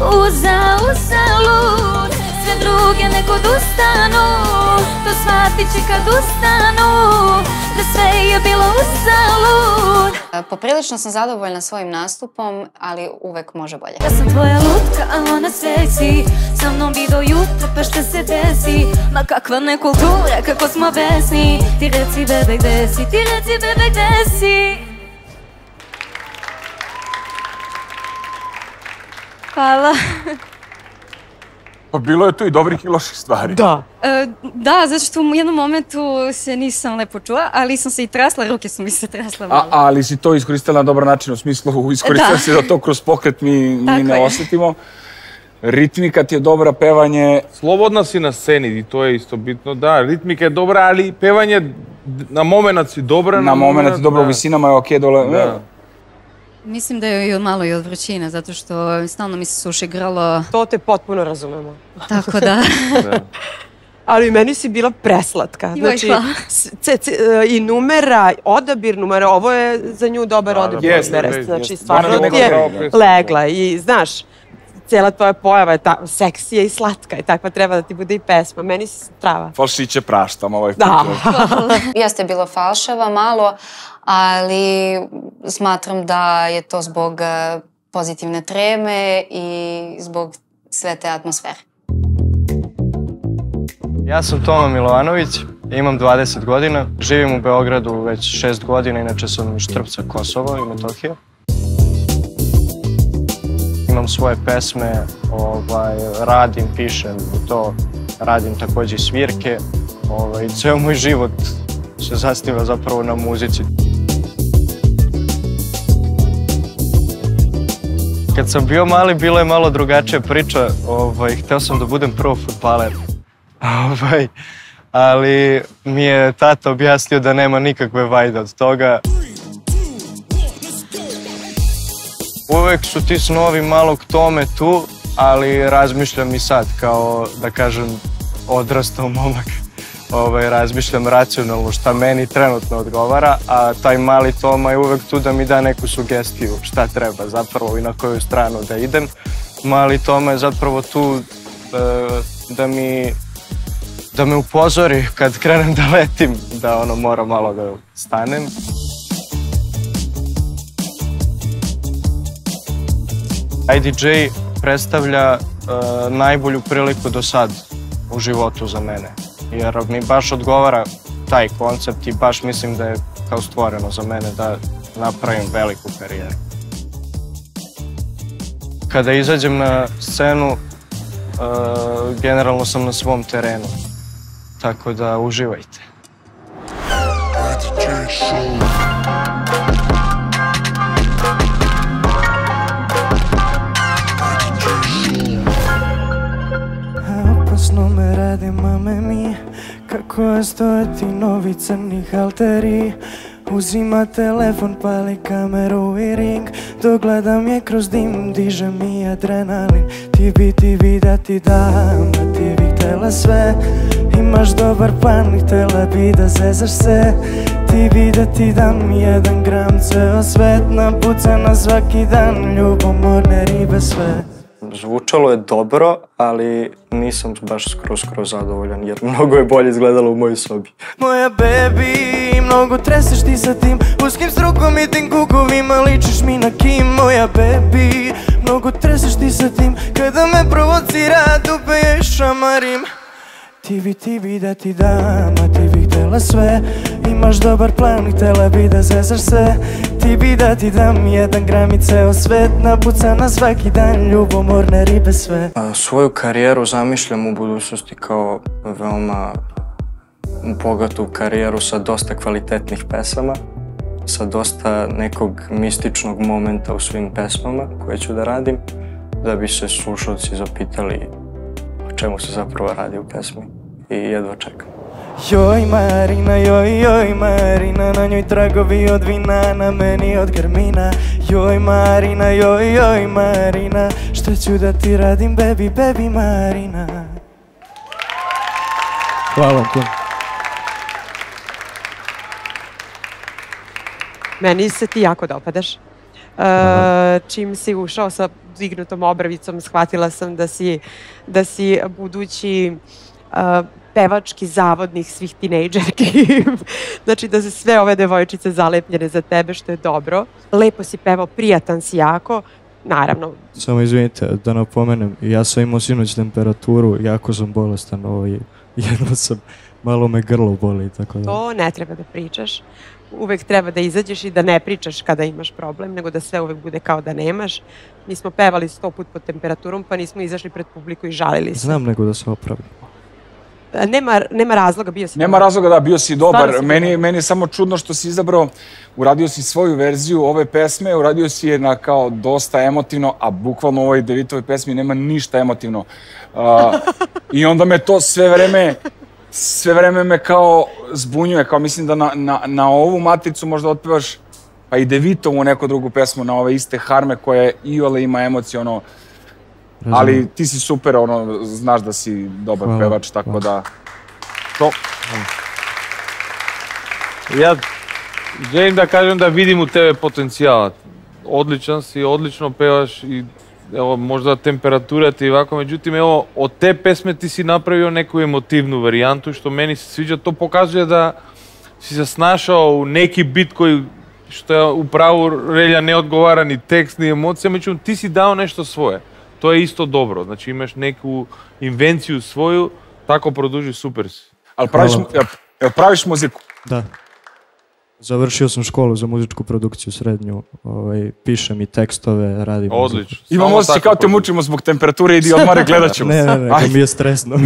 uza, uzalud. Sve druge nekod ustanu, to shvatit će kad ustanu, da sve je bilo uzalud. Poprilično sam zadovoljna svojim nastupom, ali uvek može bolje. Ja sam tvoja lutka, a ona seksi. Sa mnom bi do jutra, pa šta se desi? Ma kakva nekultura, kako smo besni. Ti reci bebe gde si, ti reci bebe gde si. Hvala. Pa bilo je tu i dobrih i loših stvari. Da. Da, zato što u jednom momentu se nisam lepo čula, ali sam se i trasla, ruke su mi se trasla malo. Ali si to iskoristila na dobar način, u smislu iskoristila si da to kroz pokret mi ne osetimo. Ritmika ti je dobra, pevanje... Slobodna si na sceni i to je isto bitno, da. Ritmika je dobra, ali pevanje na moment si dobra. Na moment si dobra, u visinama je okej dole. Mislim da je malo i od vrućine, zato što stalno mi se suši grlo. To te potpuno razumemo. Tako da. Ali meni si bila preslatka. Znači, i numera, odabir numera, ovo je za nju dobar odabir. Znači, stvarno ti je legla i znaš, cijela tvoja pojava je seksija i slatka i takva treba da ti bude i pesma. Meni si strava. Falšiće praštam ovaj put. Da. Jeste bilo falšava malo, ali smatram da je to zbog pozitivne treme i zbog sve te atmosfere. Ja sam Toma Milovanovic, imam dvadeset godina, živim u Beogradu već šest godina, inače sam Štrpca Kosova i Metohija. Imam svoje pesme, radim, pišem i to, radim takođe i svirke i ceo moj život se zasniva zapravo na muzici. Kad sam bio mali, bila je malo drugačija priča. Hteo sam da budem prvo fudbaler. ali mi je tata objasnio da nema nikakve vajde od toga. Uvek su ti snovi malo k tome tu, ali razmišljam i sad kao, da kažem, odrastao momak. Ovaj, razmišljam racionalno šta meni trenutno odgovara, a taj mali Toma je uvek tu da mi da neku sugestiju šta treba zapravo i na koju stranu da idem. Mali Toma je zapravo tu da, da mi da me upozori kad krenem da letim, da ono moram malo da stanem. I D J predstavlja uh, najbolju priliku do sad u životu za mene, jer mi baš odgovara taj koncept i baš mislim da je kao stvoreno za mene da napravim veliku karijeru. Kada izađem na scenu, uh, generalno sam na svom terenu, tako da uživajte. Opasno me radi mame mi, kako je stoje ti novi crni halteri. Uzima telefon, pali kameru i ring, dok gledam je kroz dim, diže mi adrenalin. Ti bi ti bi da ti dam, da ti bi htela sve, imaš dobar plan i htela bi da zezaš se. Ti bi da ti dam jedan gram, ceo svet napucana svaki dan, ljubomorne ribe sve. Zvučalo je dobro, ali nisam baš skroz skroz zadovoljan, jer mnogo je bolje izgledalo u mojoj sobi. Moja baby, mnogo treseš ti sa tim uskim strukom i tim kukovima, ličiš mi na Kim. Moja baby, mnogo treseš ti sa tim, kada me provocira dupe je šamarim. Ti bi ti bi da ti dam, a ti bi htela sve, imaš dobar plan i htela bi da zezaš se. Ti bi da ti dam jedan gram i ceo svet napucana svaki dan, ljubomorne ribe sve. Svoju karijeru zamišljam u budućnosti kao veoma bogatu karijeru sa dosta kvalitetnih pesama, sa dosta nekog mističnog momenta u svim pesmama koje ću da radim, da bi se slušalci zapitali o čemu se zapravo radi u pesmi i jedva čekam. Joj Marina, joj, joj Marina, na njoj tragovi od vina, na meni od karmina. Joj Marina, joj, joj Marina, šta ću da ti radim, baby, baby Marina. Hvala ti. Meni se ti jako dopadaš. Čim si ušao sa dignutom obravicom, shvatila sam da si, da si budući pevački zavodnih svih tinejdžerki. Znači da se sve ove devojčice zalepljene za tebe, što je dobro. Lepo si pevao, prijatan si jako, naravno. Samo izvinite, da napomenem, ja sam imao sinoć temperaturu, jako sam bolestan, ovaj, jedno sam, malo me grlo boli, tako da. To ne treba da pričaš. Uvek treba da izađeš i da ne pričaš kada imaš problem, nego da sve uvek bude kao da nemaš. Mi smo pevali sto put pod temperaturom, pa nismo izašli pred publiku i žalili se. Znam nego da se opravimo. Nema, nema razloga, bio si... Nema razloga, da, bio si dobar. Si meni, dobar. Meni je samo čudno što si izabrao, uradio si svoju verziju ove pesme, uradio si je na kao dosta emotivno, a bukvalno u ovoj Devitovoj pesmi nema ništa emotivno. Uh, I onda me to sve vreme, sve vreme me kao zbunjuje, kao mislim da na, na, na ovu matricu možda otpevaš pa i Devitovu neku drugu pesmu na ove iste harme koje iole ima emocije, ono. Ali ti si super, ono, znaš da si dobar pevač, tako da... To. Ja želim da kažem da vidim u tebe potencijala. Odličan si, odlično pevaš i evo, možda temperatura ti je ovako. Međutim, evo, od te pesme ti si napravio neku emotivnu varijantu, što meni se sviđa. To pokazuje da si se snašao u neki bit koji, što je upravo Relja, ne odgovara ni tekst, ni emocija. Međutim, ti si dao nešto svoje. To je isto dobro, znači imaš neku invenciju svoju, tako produži, super si. Ali praviš, jel praviš muziku? Da. Završio sam školu za muzičku produkciju srednju, ovaj, pišem i tekstove, radim. Odlično. Imam osjećaj kao te mučimo zbog temperature, idi odmare, gledat ćemo. Ne, ne, ne, kad mi je stresno.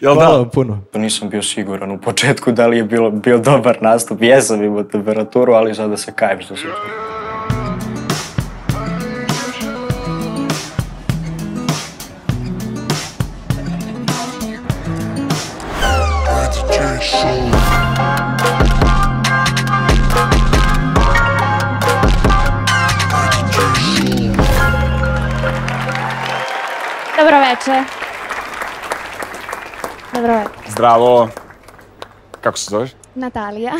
Jel da? Puno. Nisam bio siguran u početku da li je bilo, bio dobar nastup, jesam imao temperaturu, ali sada se kajem što sam. Dobro večer. Dobro večer. Zdravo. Kako se zoveš? Natalija.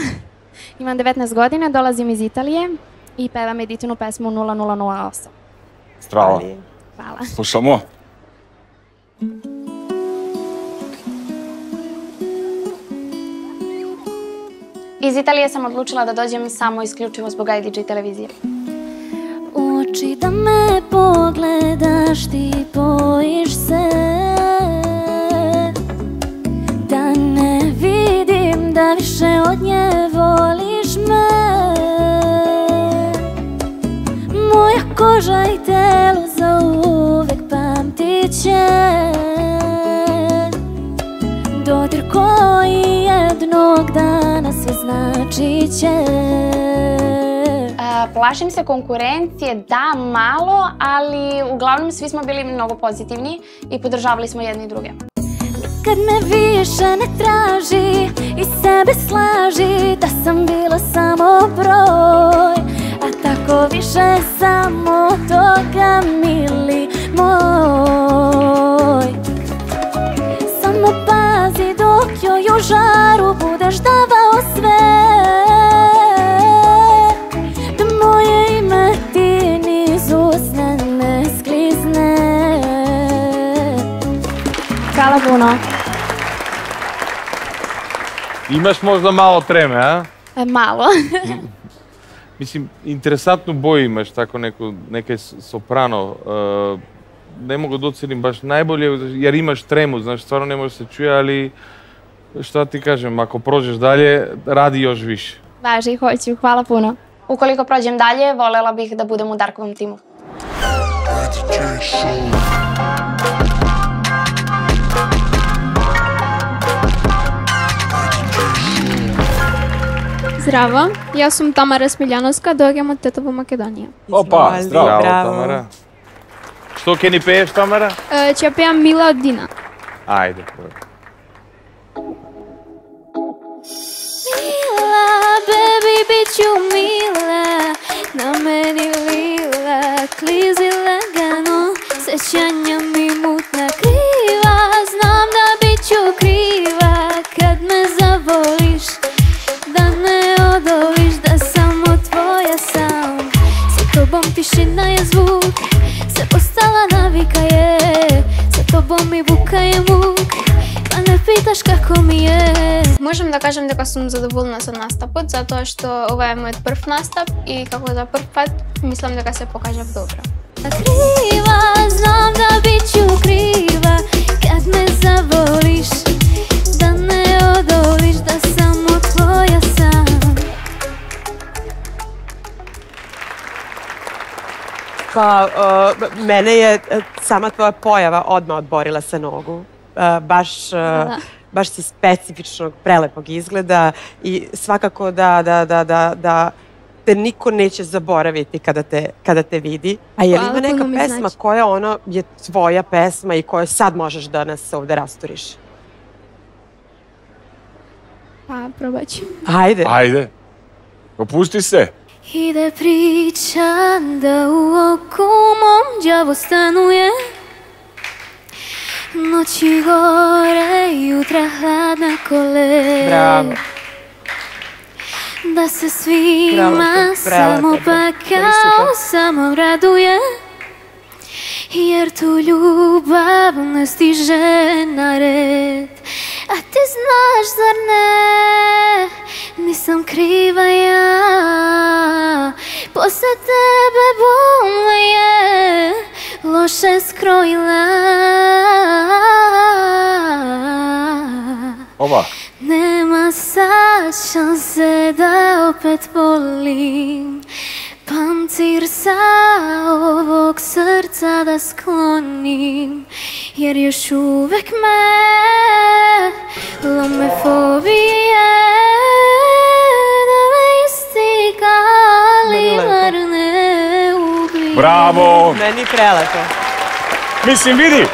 Imam devetnaest godina, dolazim iz Italije i pevam Editinu pesmu nula nula nula osam. Zdravo. Hvala. Slušamo. Iz Italije sam odlučila da dođem samo isključivo zbog I D J televizije. Uči da me pogledaš, ti bojiš se, da ne vidim da više od nje voliš me. Moja koža i telo zauvek pamtit će dodir koji jednog dana sve znači će. Plašim se konkurencije, da, malo, ali uglavnom svi smo bili mnogo pozitivni i podržavali smo jedni i druge. Kad me više ne traži i sebe slaži da sam bila samo broj, a tako više samo toga, mili moj. Samo pazi dok joj u žaru budeš davao sve, puno. Imaš možda malo treme, a? Malo. Mislim, interesantnu boju imaš, tako nekaj soprano. Ne mogu da ocenim baš najbolje, jer imaš tremu, znaš, stvarno ne možeš se čuje, ali šta ti kažem, ako prođeš dalje, radi još više. Važi, hoću, hvala puno. Ukoliko prođem dalje, volela bih da budem u Darkovom timu. Zdravo, jaz sem Tamara Smiljanovska, dođem od Tetovo Makedonija. Opa, zdravo Tamara. Što kje ni peješ, Tamara? Če pejem Mila od Dina. Ajde. Mila, baby, bit ću mila, na meni lila, klizi lagano, sećanja mi mutna kriva, znam da bit ću kriva, kad me zavoliš, da ne odoliš, da samo tvoja sam. Sa tobom tišina je zvuk, se postala navika je, sa tobom i buka je muk, pa ne pitaš kako mi je. Možem da kažem дека сум задоволна со настапот, затоа што ова е мојот прв настап и како за прв пат мислам дека се покажав добро. Крива, знам да бићу крива, кад ме заволиш, да не одолиш, да само твоја сам. Pa, mene je sama tvoja pojava odmah odborila sa nogu. Baš si specifičnog, prelepog izgleda i svakako da te niko neće zaboraviti kada te vidi. A je li ima neka pesma koja je tvoja pesma i koju sad možeš da nas ovde rasturiš? Pa, probat ću. Ajde. Ajde. Opusti se. I da pričam da u oku mom đavo stanuje, noći gore, jutra hladna kole. Bravo. Da se svima samo pa kao samo raduje, jer tu ljubav ne stiže na red. A ti znaš, zar ne, nisam kriva ja, posle tebe bol me je loše skrojila. Oba. Nema sad šanse da opet volim, pamtir sa ovog srca da sklonim, jer još uvek me lome fobije, da me isti kalibar ne ubije. Bravo! Meni prelepo. Mislim, vidi,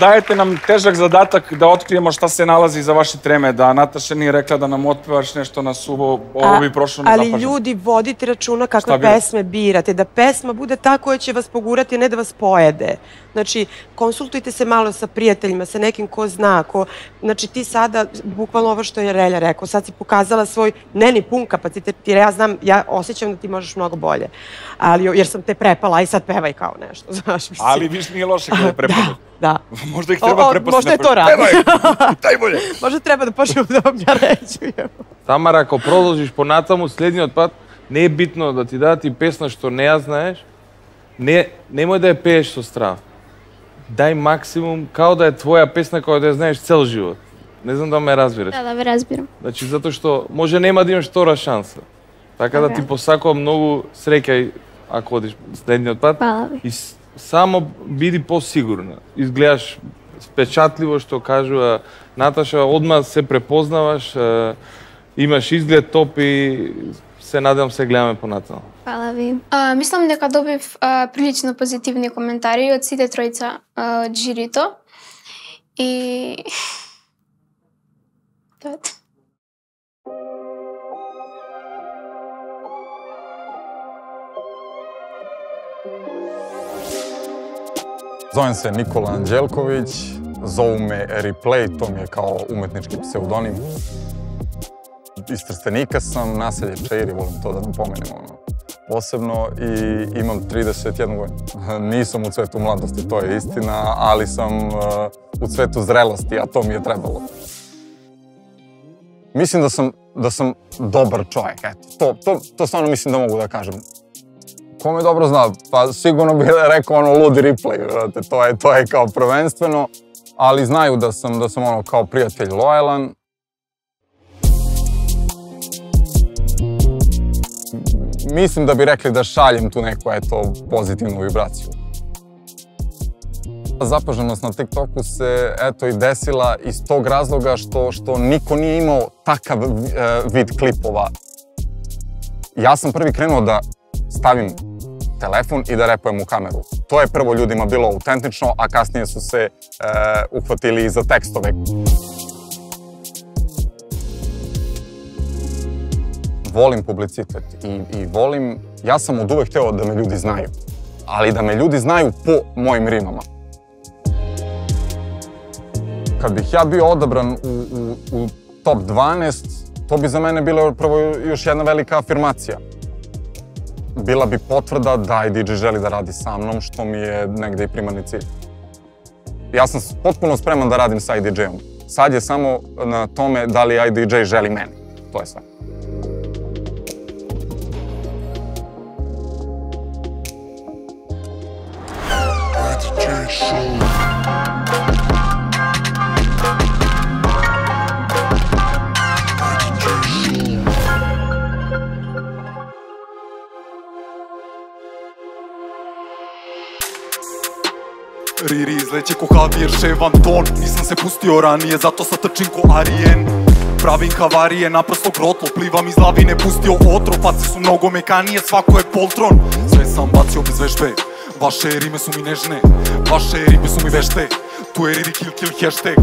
Dajete nam težak zadatak da otkrijemo šta se nalazi za vaše treme, da Nataša nije rekla da nam otpevaš nešto na suvo, ovo bi prošlo nezapaženo. Ali ljudi, vodite računa kakve pesme birate, da pesma bude ta koja će vas pogurati, a ne da vas pojede. Znači, konsultujte se malo sa prijateljima, sa nekim ko zna, ko... Znači, ti sada, bukvalno ovo što je Relja rekao, sad si pokazala svoj, ne ni pun kapacitet, jer ja znam, ja osjećam da ti možeš mnogo bolje. Ali, jer sam te prepala i sad pevaj kao nešto, znaš, mislim. Ali viš nije loše kada je prepala. Da, da. Možda ih treba prepala. Možda je to rad. Pevaj, daj bolje. Možda treba da počnem da vam ja rećujem. Tamara, ako prolaziš po natamu, slednji otpad, ne je bitno da ti dati pesma što ne ja znaješ, nemoj da je peješ so strah. Дај максимум, као да е твоја песна која да ја знаеш цел живот. Не знам да ме разбираш. Да, да ме разбирам. Значи, затоа што може нема да имаш втора шанса. Така да ти посакувам многу среќа ако одиш следниот пат. И само биди посигурна. Изгледаш впечатливо, што кажува Наташа, одма се препознаваш, имаш изглед топ и се надевам се гледаме понатаму. Hvala vi. A, mislim дека добив а, прилично позитивни коментари од сите тројца а, од жирито. И... Тоа. Zovem se Nikola Anđelković, zovu me RiPlay, to mi je kao umetnički pseudonim. Iz Trstenika sam, naselje Čeiri, volim to da pomenem ono posebno i imam trideset jednu godinu. Nisam u cvetu mladosti, to je istina, ali sam u cvetu zrelosti, a to mi je trebalo. Mislim da sam, da sam dobar čovjek, eto. To, to, to stvarno mislim da mogu da kažem. Ko me dobro zna, pa sigurno bih rekao ono ludi RiPlay, znate, to je, to je kao prvenstveno, ali znaju da sam, da sam ono kao prijatelj lojalan. Mislim da bi rekli da šaljem tu neku, eto, pozitivnu vibraciju. Zapaženost na TikToku se, eto, i desila iz tog razloga što, što niko nije imao takav e, vid klipova. Ja sam prvi krenuo da stavim telefon i da repujem u kameru. To je prvo ljudima bilo autentično, a kasnije su se e, uhvatili i za tekstove. Volim publicitet i, i volim... Ja sam od uvek hteo da me ljudi znaju, ali da me ljudi znaju po mojim rimama. Kad bih ja bio odabran u, u, u top dvanaest, to bi za mene bila prvo još jedna velika afirmacija. Bila bi potvrda da I D J želi da radi sa mnom, što mi je negde i primarni cilj. Ja sam potpuno spreman da radim sa I D J-om. Sad je samo na tome da li I D J želi mene. To je sve. Riri izleće ko Javier Šev Anton. Nisam se pustio ranije, zato sad trčim ko Arijen. Pravim havarije, naprosto grotlo, plivam iz lavine, pustio otrov. Face su mnogo mekanije, svako je poltron. Sve sam bacio bez vežbe, vaše rime su mi nežne, vaše ribe su mi vešte. Tu je Riri kill kill hashtag.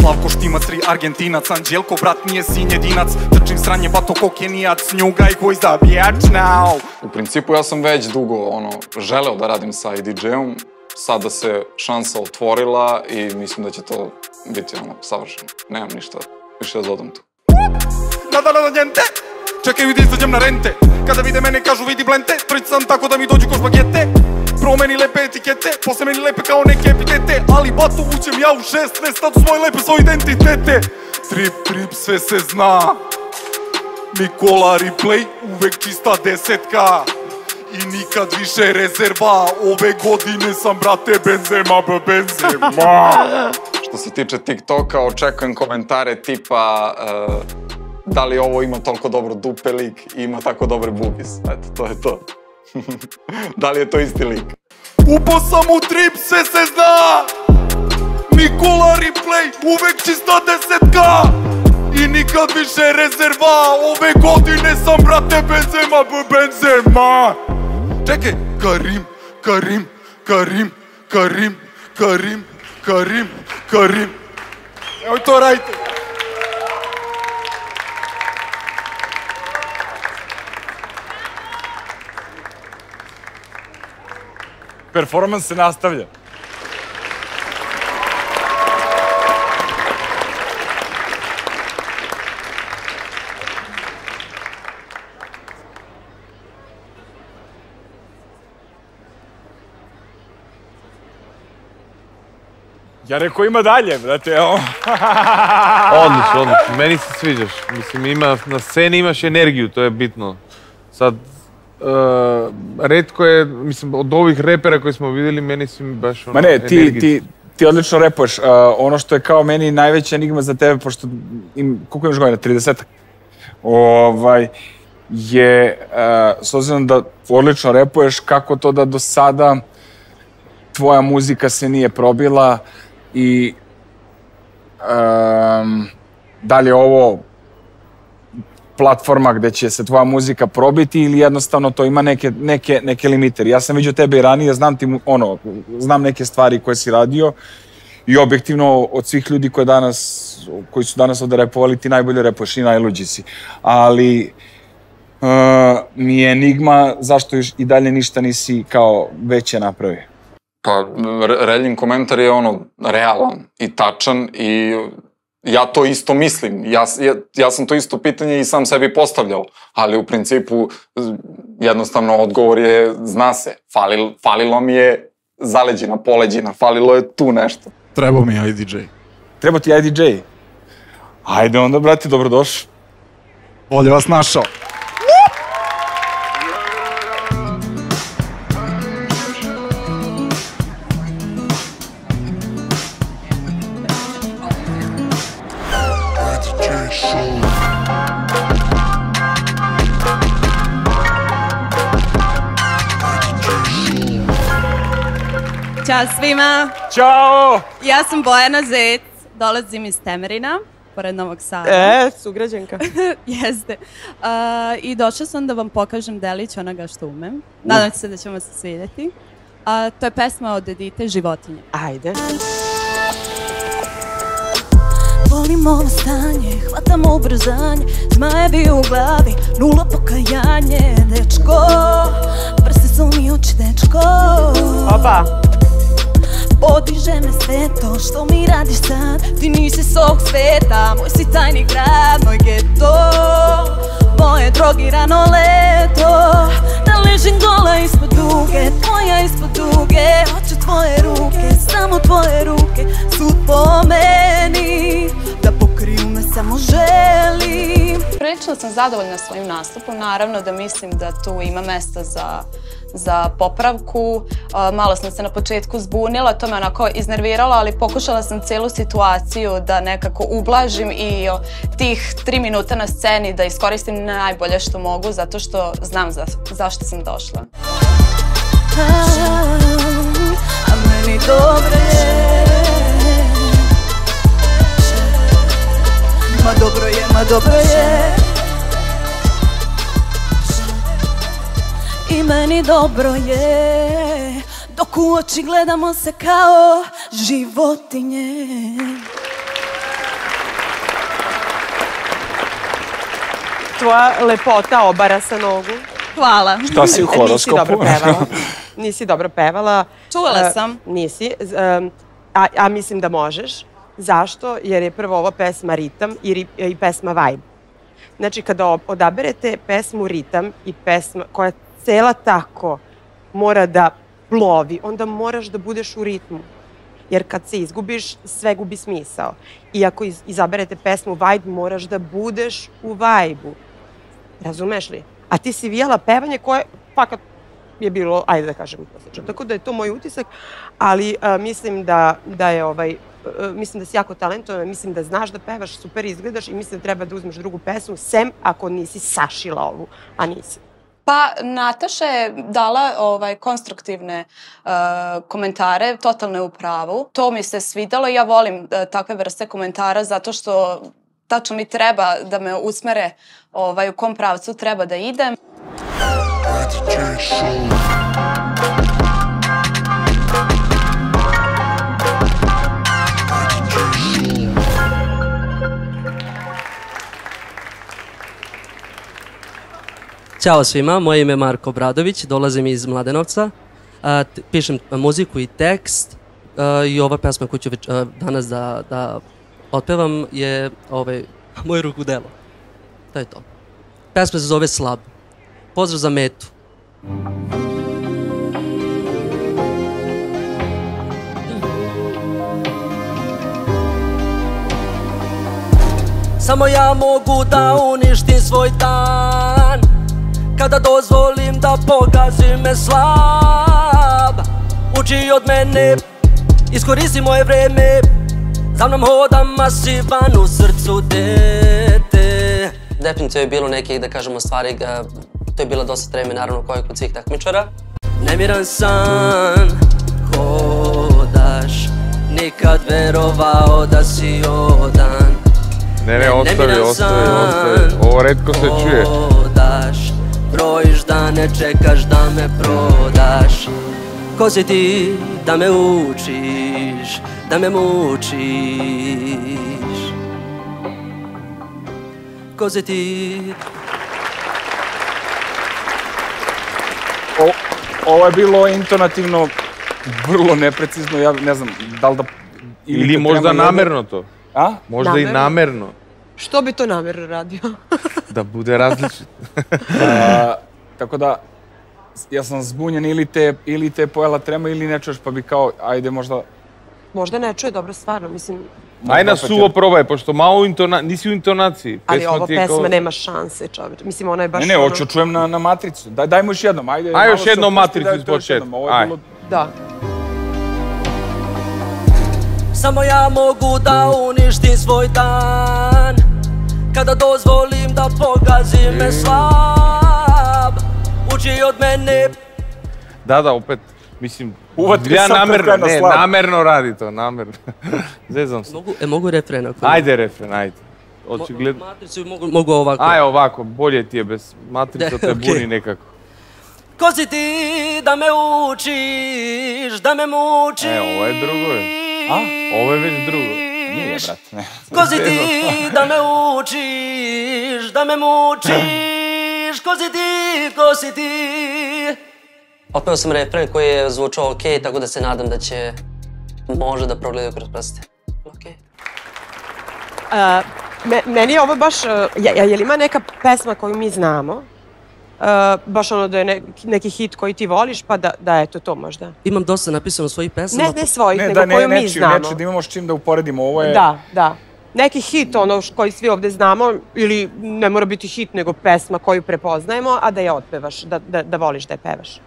Slavko Štimac, tri Argentinac, Anđelko brat nije sin jedinac. Trčim sranje, bato kokenijac, njuga i koji zabijač now. U principu ja sam već dugo ono, želeo da radim sa I D J-om. Sada se šansa otvorila i mislim da će to biti ono, savršeno. Nemam ništa više da dodam tu. Nadalazanjente, čekaju da izdađem na rente. Kada vide mene kažu vidi blente, tric sam tako da mi dođu ko špagete. Pro meni lepe etikete, posle meni lepe kao neke epitete. Ali bato uđem ja u šesnaest, status moje lepe svoje identitete. Trip, trip, sve se zna. Nikola RiPlay, uvek čista desetka. I nikad više rezerva, ove godine sam, brate, Benzema, Benzema. Što se tiče TikToka, očekujem komentare tipa da li ovo ima toliko dobro dupe lik i ima tako dobre bubis. Eto, to je to. Da li je to isti lik? Upo sam u trip, sve se zna! Nikola RiPlay, uvek čista desetka! I nikad više rezerva, ove godine sam, brate, Benzema, Benzema. Čekaj, Karim, Karim, Karim, Karim, Karim, Karim, Karim. Evo to radite. Performans se nastavlja. Ja rekao ima dalje, brate. Odlično, odlično. Meni se sviđaš. Mislim, na sceni imaš energiju, to je bitno. Sad, retko je, mislim, od ovih repera koji smo videli, meni si mi baš ono energiji. Ti odlično repuješ. Ono što je kao meni najveća enigma za tebe, pošto koliko imaš godina, tridesetak, je, s obzirom da odlično repuješ, kako to da do sada tvoja muzika se nije probila, i da li je ovo platforma gde će se tvoja muzika probiti ili jednostavno to ima neke limiteri. Ja sam vidio tebe i ranije, znam neke stvari koje si radio i objektivno od svih ljudi koji su danas ovde repovali ti najbolje repuješ i najluđi si. Ali mi je enigma zašto još i dalje ništa nisi kao veće napravio. Pa, Reljin komentar je ono, realan i tačan i ja to isto mislim. Ja, ja, ja sam to isto pitanje i sam sebi postavljao, ali u principu jednostavno odgovor je, zna se, falil, falilo mi je zaleđina, poleđina, falilo je tu nešto. Treba mi I D J. Treba ti I D J? Ajde onda, brati, dobrodošli. Bolje vas našao. Ćao svima! Ćao! Ja sam Bojana Zec, dolazim iz Temerina, pored Novog Sada. E, sugrađenka. Jeste. I došla sam da vam pokažem delić onoga što umem. Nadam se da ćemo se svidjeti. To je pesma od Edite, Životinje. Ajde. Volim ovo stanje, hvatam ubrzanje, zmajevi u glavi, nula pokajanje. Dečko, prsi su mi oči, dečko. Opa! Podiže me sve to što mi radiš sad. Ti nisi s ovog sveta, moj si tajni grad, moj geto, moje drogirano leto. Da ležim gola ispod duge, tvoja ispod duge. Hoću tvoje ruke, samo tvoje ruke. Sud po meni, da pokriju me samo želim. Prilično sam zadovoljna svojim nastupom. Naravno da mislim da tu ima mesta za... za popravku. Malo sam se na početku zbunila, to me onako iznerviralo, ali pokušala sam celu situaciju da nekako ublažim i tih tri minuta na sceni da iskoristim najbolje što mogu, zato što znam zašto sam došla. A meni dobre, ma dobro je, ma dobro je. I meni dobro je, dok u oči gledamo se kao životinje. Tvoja lepota obara sa nogu. Hvala. Šta si u horoskopu? Nisi dobro pevala. Čuvala sam. Nisi, a mislim da možeš. Zašto? Jer je prvo ovo pesma ritam i pesma vibe. Znači, kada odaberete pesmu ritam i pesma koja cela tako mora da plovi, onda moraš da budeš u ritmu. Jer kad se izgubiš, sve gubi smisao. I ako izaberete pesmu vibe, moraš da budeš u vibe-u. Razumeš li? A ti si vijala pevanje koje, pa kad je bilo, ajde da kažem, tako da je to moj utisak, ali mislim da je ovaj... Mislim da si jako talentovna, mislim da znaš da pevaš, super izgledaš i mislim da treba da uzmeš drugu pesmu, sem ako nisi sašila ovu, a nisi. Pa, Nataša je dala konstruktivne komentare, totalno je u pravu. To mi se svidalo i ja volim takve vrste komentara zato što tačno mi treba da me usmere u kom pravcu treba da idem. I D J Show. Ćao svima, moje ime je Marko Bradović, dolazim iz Mladenovca, pišem muziku i tekst i ova pesma koju ću danas da otpevam je moje rukodelo. To je to. Pesma se zove Slab. Pozdrav za Metu. Samo ja mogu da uništim svoj dan kada dozvolim da pogazi me slab. Uči od mene, iskoristi moje vreme, za mnom hoda masivan u srcu dete. Definitivno je bilo nekih, da kažemo, stvari, to je bila dosta treme, naravno, koja je kod svih takmičara. Nemiran san, hodaš, nikad verovao da si odan. Ne, ne, ostavi, ostavi, ostavi. Ovo redko se čuje. Hodaš, brojiš dane, čekaš da me prodaš. Ko si ti da me učiš, da me mučiš? Ko si ti? Ovo je bilo intonativno vrlo neprecizno, ja ne znam, da li da... Ili možda namerno to. A? Možda i namerno. Što bi to namerno radio? Da bude različit. Tako da, ja sam zbunjen, ili te je pojela trema ili ne čuješ, pa bi kao, ajde možda... Možda ne čuje, dobro, stvarno, mislim... Aj na suvo probaj, pošto malo nisi u intonaciji. Ali ova pesma nema šanse, čovječ. Mislim, ona je baš... Ne, ne, hoću čujem na matricu. Daj mu još jednom, ajde... Aj još jednom matricu iz početka, aj. Da. Samo ja mogu da uništim svoj dan kada dozvolim da pogazi me slab. Uči od mene. Da, da, opet, mislim, ja namerno, ne, namerno radi to, namerno. Zezam se. Mogu refren ako... Ajde refren, ajde. Matricu mogu ovako. Aj, ovako, bolje ti je bez matrica, te buni nekako. Ko si ti da me učiš, da me mučiš? E, ovo je drugo je. A? Ovo je već drugo. Nije, brate. Ko si ti da me učiš, da me mučiš? Ko si ti, ko si ti? Otpeo sam refren koji je zvučao okej, tako da se nadam da će može da progledaju kroz prste. Okej. Meni je ovo baš... Je li ima neka pesma koju mi znamo? Baš ono da je neki hit koji ti voliš, pa da je to to možda. Imam dosta napisano svojih pesama. Ne, ne svojih, nego koju mi znamo. Neću da imamo s čim da uporedimo, ovo je... Da, da. Neki hit, ono koji svi ovde znamo, ili ne mora biti hit, nego pesma koju prepoznajemo, a da je otpevaš, da voliš da je pevaš.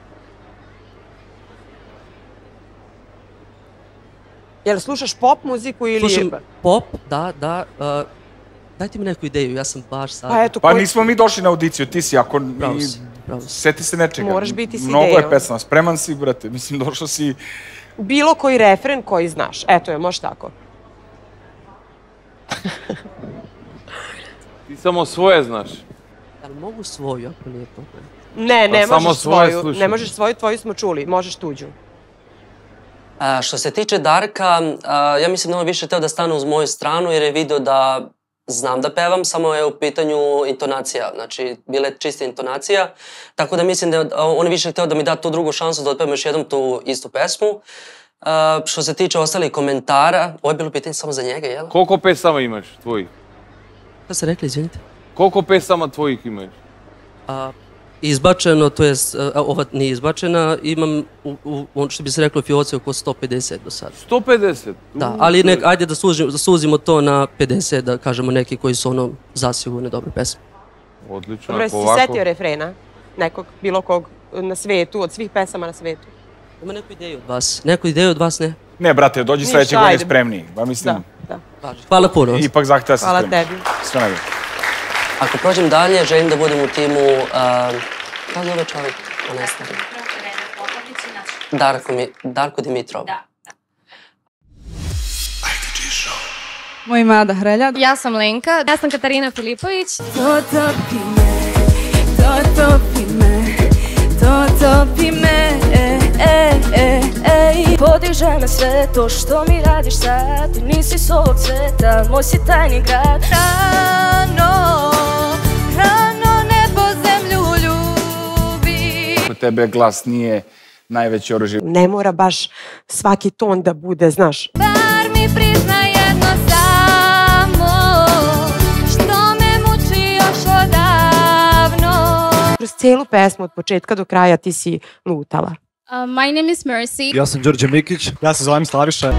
Jel slušaš pop muziku ili... Slušam pop, da, da. Dajte mi neku ideju, ja sam baš sad... Pa nismo mi došli na audiciju, ti si ako... Sjeti se nečega. Moraš biti s idejom. Mnogo je pesma, spreman si, brate, mislim, došao si... Bilo koji refren koji znaš, eto je, može tako. Ti samo svoje znaš. Ali mogu svoju, ako nije to? Ne, ne možeš svoju, ne možeš svoju, tvoju smo čuli, možeš tuđu. Što se tiče Darka, ja mislim da on više teo da stane uz moju stranu, jer je video da... Znam da pevam, samo je u pitanju intonacija, znači bila je čista intonacija, tako da mislim da on je više hteo da mi da tu drugu šansu da otpevam još jednom tu istu pesmu. Što se tiče ostalih komentara, ovo je bilo pitanje samo za njega, jel? Koliko pesama imaš tvojih? Šta ste rekli, izvinite? Koliko pesama tvojih imaš? Izbačeno, to je, ova nije izbačena, imam, što bi se reklo, fioce oko sto pedeset do sada. sto pedeset? Da, ali ajde da suzimo to na pedeset, da kažemo neki koji su ono zasigurne dobre pesme. Odlično, ako ovako... Dobro, si setio refrena nekog, bilo kog na svetu, od svih pesama na svetu? Ima neku ideju od vas, neku ideju od vas ne? Ne, brate, dođi sledećeg godine spremniji, ba mislim. Da, da. Hvala puno. Ipak zahteva se spremni. Hvala tebi. Sve najbolje. Ako prođem dalje, želim da budem u timu... Kako je ovaj čovjek? Relja Popović i naš čovjek. Darko Dimitrov. Da. Moje ime je Ada Hrelja. Ja sam Lenka. Ja sam Katarina Filipović. Dotopi me, dotopi me, dotopi me, e, e, e. Podiže me sve to što mi radiš sad. Ti nisi s ovog sveta, moj si tajni grad. Rano, rano nebo zemlju ljubi. tebe glas nije najveće oružje. Ne mora baš svaki ton da bude, znaš. Bar mi prizna jedno samo, što me muči još odavno. Kroz celu pesmu od početka do kraja ti si lutala. My name is Mercy. Ja sam Đorđe Mikić. Ja se zovem Slaviša.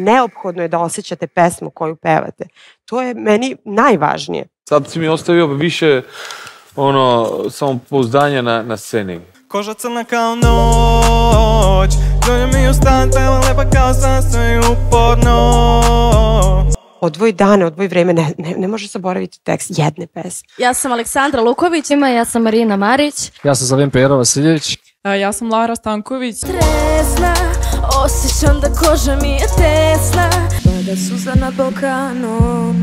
Neophodno je da osjećate pesmu koju pevate. To je meni najvažnije. Sad si mi ostavio više samopouzdanja na sceni. Koža crna kao noć, dođe mi u stan, peva lepa kao sastoj uporno. Odvoj dane, odvoj vreme, ne može zaboraviti tekst jedne pesme. Ja sam Aleksandra Luković, ima ja sam Marina Marić. Ja sam Zavim Pera Vasiljević. Ja sam Lara Stanković. Tresna, osjećam da koža mi je tesna. Pada suza nad Balkanom,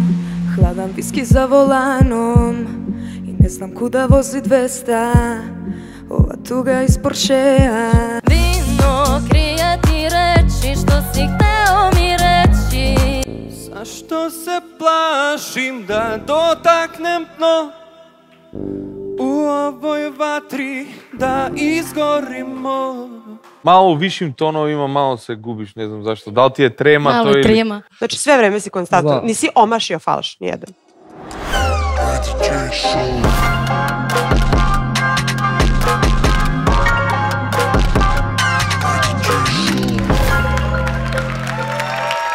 hladan viski za volanom. I ne znam kuda vozi dvesta, ova tuga iz Porschea. Vino krije ti reči što si hteo mi reći. Zašto se plašim da dotaknem dno? U ovoj vatri da izgorimo. Malo u višim tonovima, malo se gubiš, ne znam zašto. Da li ti je trema? Malo je trema. Znači sve vreme si konstatuo, nisi omašio falš, nijedan.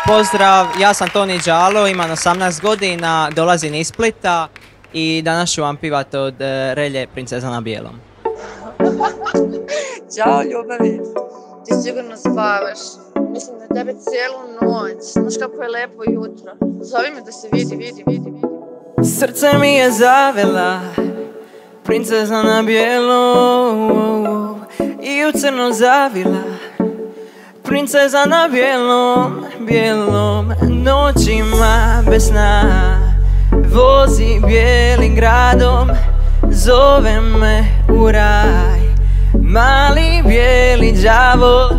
Pozdrav, ja sam Toni Đalo, imam osamnaest godina, dolazim iz Splita i danas ću vam pivati od Relje Princeza na bijelom. Ćao ljubavi, ti sigurno spavaš. Mislim da tebe cijelu noć, znaš kako je lepo jutro. Zove me da se vidi, vidi, vidi, vidi. Srce mi je zavela, princeza na bijelom, i u crno zavila. Princeza na bijelom, bijelom, noćima bez sna. Vozi bijelim gradom, zove me u raj, mali bijeli đavo.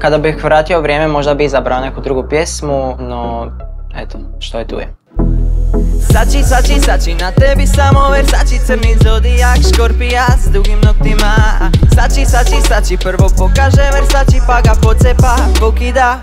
Kada bih vratio vrijeme možda bi izabrao neku drugu pjesmu, no eto, što je tu je. Sači, sači, sači, na tebi samo Versači, crni zodijak, škorpija s dugim noktima. Sači, sači, sači, prvo pokaže Versači, pa ga pocepa, pokida.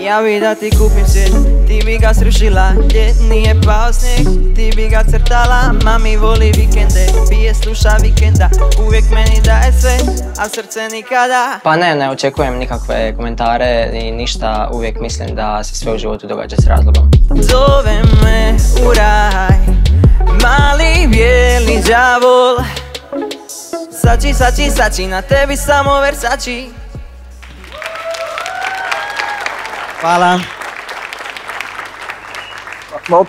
Ja bi da ti kupim svijet, ti bi ga srušila, ljetni je pao snijeg, ti bi ga crtala. Mami voli vikende, pije, sluša Vikenda, uvijek meni daje sve, a srce nikada. Pa ne, ne očekujem nikakve komentare i ništa, uvijek mislim da se sve u životu događa s razlogom. Zove me u raj, mali bijeli đavol. Sači, sači, sači, na tebi samo Versači. Hvala.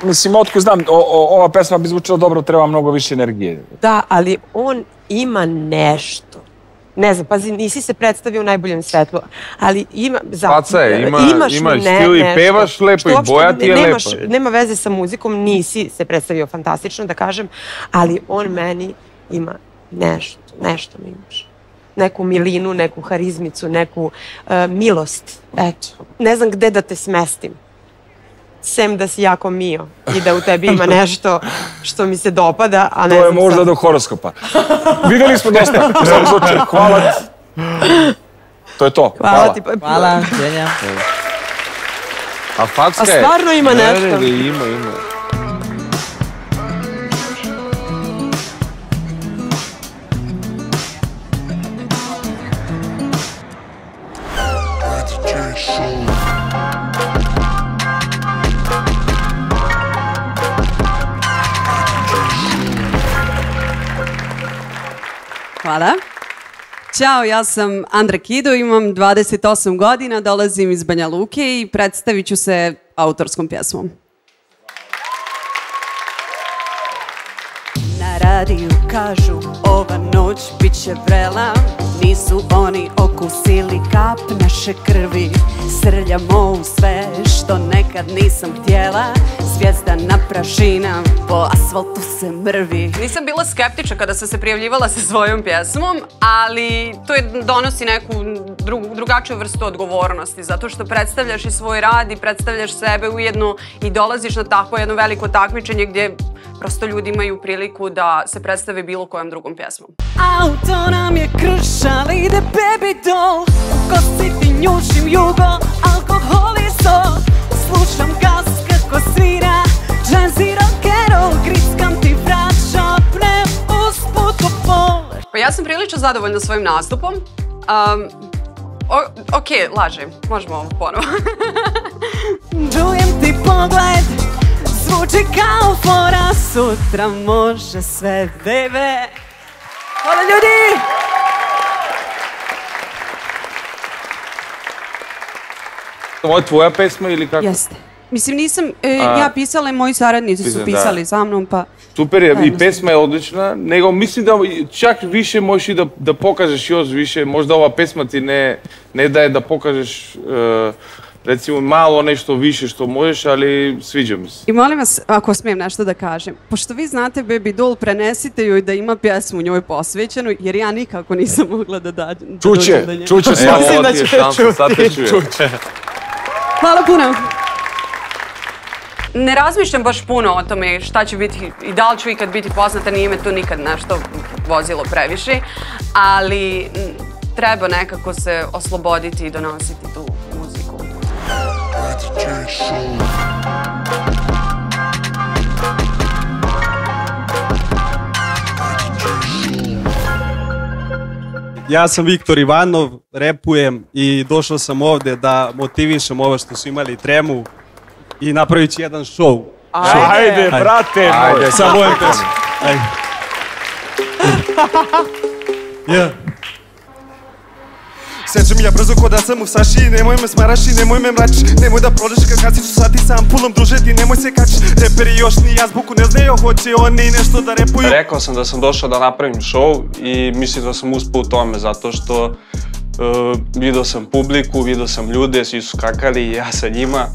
Mislim, otko znam, ova pesma bi zvučila dobro, treba mnogo više energije. Da, ali on ima nešto. Ne znam, pazi, nisi se predstavio u najboljem svetlu, ali ima... Paca je, imaš stil i pevaš lepo i boja ti je lepo. Nema veze sa muzikom, nisi se predstavio fantastično, da kažem, ali on meni ima nešto, nešto mi imaš. Neku milinu, neku harizmicu, neku milost. Eto. Ne znam gde da te smestim. Sem da si jako mio i da u tebi ima nešto što mi se dopada, a ne znam... To je možda do horoskopa. Videli smo dosta. Hvala ti. To je to. Hvala ti. Hvala. A fakska je... A stvarno ima nešto. Ima, ima. Hvala. Ćao, ja sam Andra Kido, imam dvadeset osam godina, dolazim iz Banja Luke i predstavit ću se autorskom pjesmom. Na radiju kažu ova noć bit će vrela, nisu oni okusili kap naše krvi. Srljamo u sve što nekad nisam htjela, zvijezda na prašina, po asfaltu se mrvi. Nisam bila skeptiča kada sam se prijavljivala sa svojom pjesmom, ali to je donosi neku drugačiju vrstu odgovornosti, zato što predstavljaš i svoj rad i predstavljaš sebe ujedno i dolaziš na tako jedno veliko takmičenje gdje prosto ljudi imaju priliku da se predstave bilo kojom drugom pjesmom. Auto nam je krš, ali ide baby doll, u kosti ti njušim jugo, alkohol je sol, slušam gas kako svira, jazz i rock'n'roll, grickam ti vrat, šapnem usput u pol. Pa ja sam prilično zadovoljna svojim nastupom. Okej, lažem, možemo ovo ponovo. Čujem ti pogled, zvuči kao fora, sutra može sve, bebe. Hvala ljudi! Ovo je tvoja pesma ili kako? Jeste. Mislim, nisam ja pisala i moji saradnici su pisali sa mnom, pa... Super je, i pesma je odlična, nego mislim da čak više možeš i da pokažeš još više, možda ova pesma ti ne daje da pokažeš... Recimo, malo nešto više što možeš, ali sviđa mi se. I molim vas, ako smijem nešto da kažem, pošto vi znate Baby Doll, prenesite joj da ima pjesmu njoj posvećenu, jer ja nikako nisam mogla da dođem do nje. Čuće, čuće, sada ti je šansa, sada te čuje. Hvala puno. Ne razmišljam baš puno o tome šta će biti i da li ću ikad biti poznata, nije me to nikad nešto vozilo previše, ali treba nekako se osloboditi i donositi tu muziku. Ja sam Viktor Ivanov, repujem i došao sam ovde da motivišem ovo što su imali tremu i napravit ću jedan šou. Ajde, brate moj! Sa mojom pesmom. Ajde. Seđem ja brzo ko da sam u Saši, nemoj me smaraši, nemoj me mrači, nemoj da proliš kad kasiš u sati sam pulom družeti, nemoj se kači. Reperi još ni jazbuku ne znaju, hoće oni nešto da repuju. Rekao sam da sam došao da napravim šou i mislim da sam uspeo u tome, zato što vidio sam publiku, vidio sam ljude, svi su skakali i ja sa njima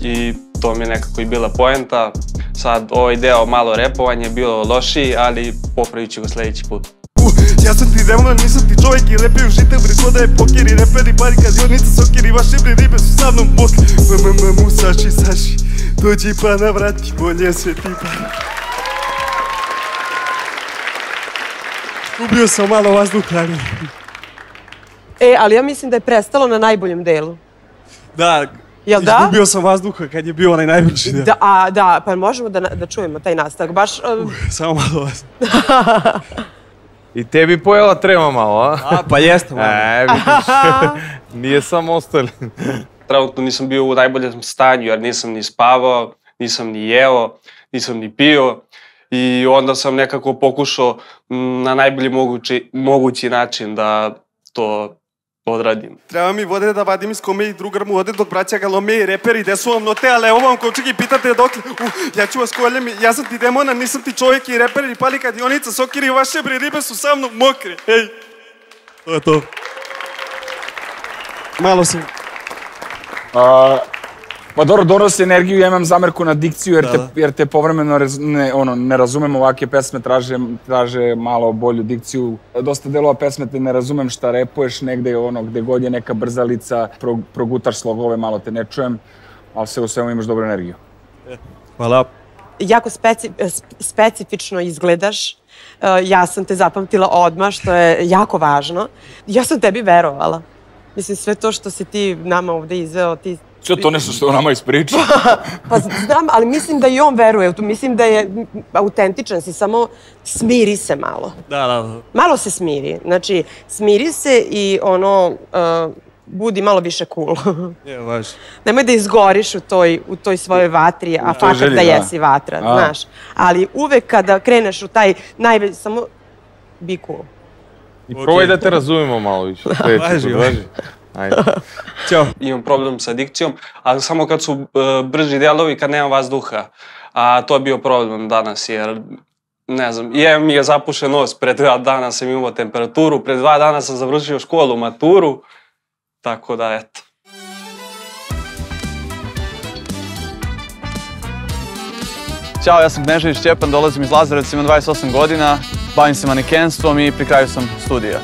i to mi je nekako i bila poenta. Sad ovaj deo malo repovanje je bilo lošiji, ali popravit ću ga sledeći put. Ja sam ti demona, nisam ti čovjek i lepio žite u brislo da je poker i reperi bari kazionica sokeri, vaše bri ribe su sa mnom posle. Mamamu, Saši, Saši, dođi pa navrati, bolje sve ti bari. Ubio sam malo vazduha. E, ali ja mislim da je prestalo na najboljem delu. Da, izgubio sam vazduha kad je bio onaj najbolji del. Da, pa možemo da čujemo taj nastavak, baš... Samo malo vazduha. I tebi pojela trema malo, a? A, pa jeste malo. E, vidiš, nije samo ostali. Trenutno nisam bio u najboljem stanju, jer nisam ni spavao, nisam ni jeo, nisam ni pio. I onda sam nekako pokušao na najbolji mogući način da to odradim. Treba mi vode da vadim iz kome i drugar mu ode, dok braća ga lome i reperi, gde su vam note, ale ovo vam kovčeg i pitate dokle, ja ću vas koljem, ja sam ti demona, nisam ti čovjek i reperi, pali kadionica, sokiri, vaše bri ribe su sa mnom mokre, ej. To je to. Malo sam. Pa dobro, donosi energiju, ja imam zamerku na dikciju, jer te povremeno ne razumem, ovakve pesme traže malo bolju dikciju. Dosta delova pesme te ne razumem šta repuješ, negde gde god je neka brzalica, progutaš slogove, malo te ne čujem, ali sve u svemu imaš dobru energiju. Hvala. Jako specifično izgledaš, ja sam te zapamtila odmah, što je jako važno. Ja sam tebi verovala. Mislim, sve to što si ti nama ovde izveo, ti... Sve to nešto što je o nama ispriča. Pa znam, ali mislim da i on veruje. Mislim da je autentičan si, samo smiri se malo. Da, da. Malo se smiri. Znači, smiri se i ono, budi malo više cool. Je, baš. Nemoj da izgoriš u toj svojoj vatri, a fakat da jesi vatra, znaš. Ali uvek kada kreneš u taj najbolji, samo be cool. I probaj da te razumimo malo više. Važi, važi. Imam problem sa dikcijom, ali samo kad su brži delovi, kad nemam vazduha. A to je bio problem danas, jer ne znam, je mi je zapušen nos, pre dva dana sam imao temperaturu, pre dva dana sam završio školu, maturu, tako da eto. Ćao, ja sam Knežević Šćepan, dolazim iz Lazarevca, imam dvadeset osam godina, bavim se manekenstvom i pri kraju sam studija.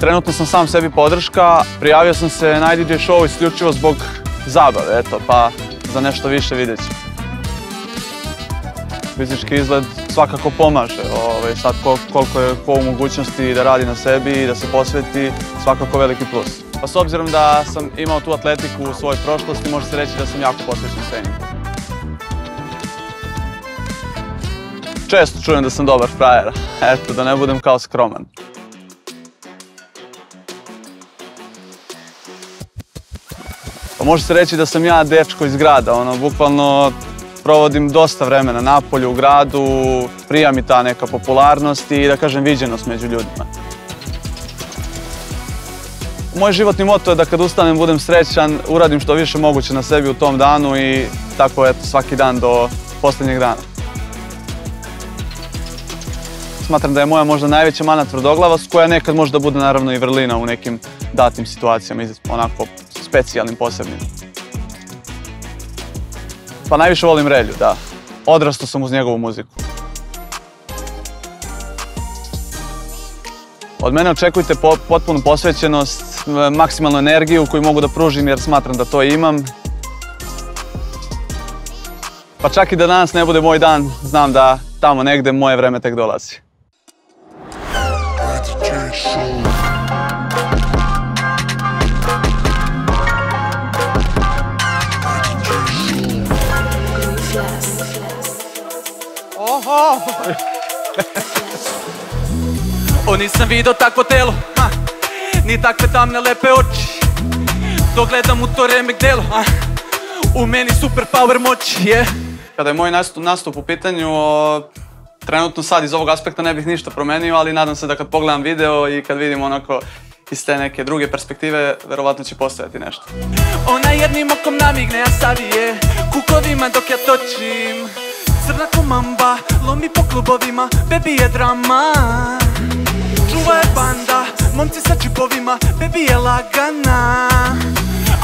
Trenutno sam sam sebi podrška, prijavio sam se na I D J Show isključivo zbog zabave, eto, pa za nešto više vidjet ću. Fizički izgled svakako pomaže, ovaj, sad koliko je ko u mogućnosti da radi na sebi i da se posveti, svakako veliki plus. Pa s obzirom da sam imao tu atletiku u svojoj prošlosti, može se reći da sam jako posvećen treningu. Često čujem da sam dobar frajer, eto, da ne budem kao skroman. Pa može se reći da sam ja dečko iz grada, ono, bukvalno provodim dosta vremena napolju, u gradu, prija mi ta neka popularnost i, da kažem, viđenost među ljudima. Moj životni moto je da kad ustanem budem srećan, uradim što više moguće na sebi u tom danu i tako, eto, svaki dan do poslednjeg dana. Smatram da je moja možda najveća mana tvrdoglavost, koja nekad možda bude naravno i vrlina u nekim datim situacijama, onako specijalnim, posebnim. Pa najviše volim Relju, da. Odrastao sam uz njegovu muziku. Od mene očekujte potpunu posvećenost, maksimalnu energiju koju mogu da pružim jer smatram da to imam. Pa čak i da danas ne bude moj dan, znam da tamo negde moje vreme tek dolazi. Oho! O, nisam vidio takvo telo, ni takve tamne lepe oči. Dok gledam u to remek delo, u meni super power moći, je. Kada je moj nastup u pitanju, trenutno sad iz ovog aspekta ne bih ništa promenio, ali nadam se da kad pogledam video i kad vidim onako iz te neke druge perspektive, verovatno će postojati nešto. Ona jednim okom namigne, a savije kukovima dok ja točim. Crna komamba, lomi po klubovima, baby je drama. Čuva je banda, momci sa čipovima, baby je lagana.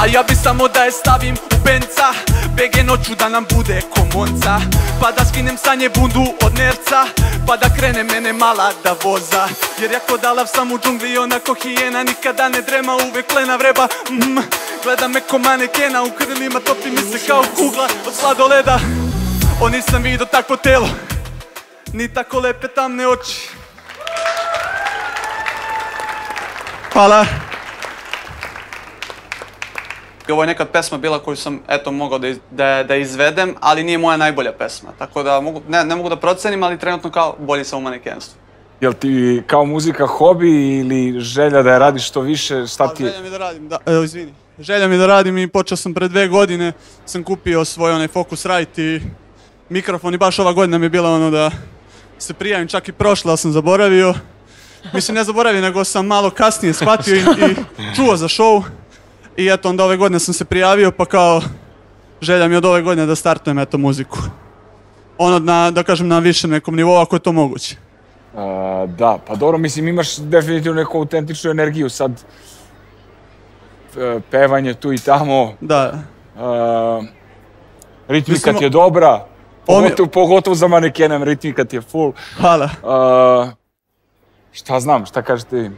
A ja bi samo da je stavim u benca, bege noću da nam bude komonca. Pa da skinem sa nje bundu od nerca, pa da krene mene mala da voza. Jer jako dalav sam u džungli, onako hijena, nikada ne drema, uvek lena vreba. Gleda me ko manekena, u krilima topi mi se kao kugla od sladoleda. O, nisam vidio takvo telo, ni tako lepe tamne oči. Hvala. Ovo je nekad pesma bila koju sam, eto, mogao da izvedem, ali nije moja najbolja pesma. Tako da ne mogu da procenim, ali trenutno kao bolji sam u manekenstvu. Jel ti kao muzika hobi ili želja da je radiš što više? Šta ti je? Želja mi da radim, da. Evo, izvini. Želja mi da radim i počeo sam pre dve godine, sam kupio svoj onaj Focusrite i mikrofon i baš ova godina mi je bila ono da se prijavim, čak i prošla, ali sam zaboravio. Mislim, ne zaboravio, nego sam malo kasnije shvatio i, i čuo za show. I eto, onda ove godine sam se prijavio, pa kao želja mi od ove godine da startujem, eto, muziku. Ono, na, da kažem, na višem nekom nivou, ako je to moguće. A, da, pa dobro, mislim, imaš definitivno neku autentičnu energiju sad. Pevanje tu i tamo. Da. Ritmika ti je dobra. Pogotovo za manekenem, ritmika ti je full. Hvala. Šta znam, šta kažete im?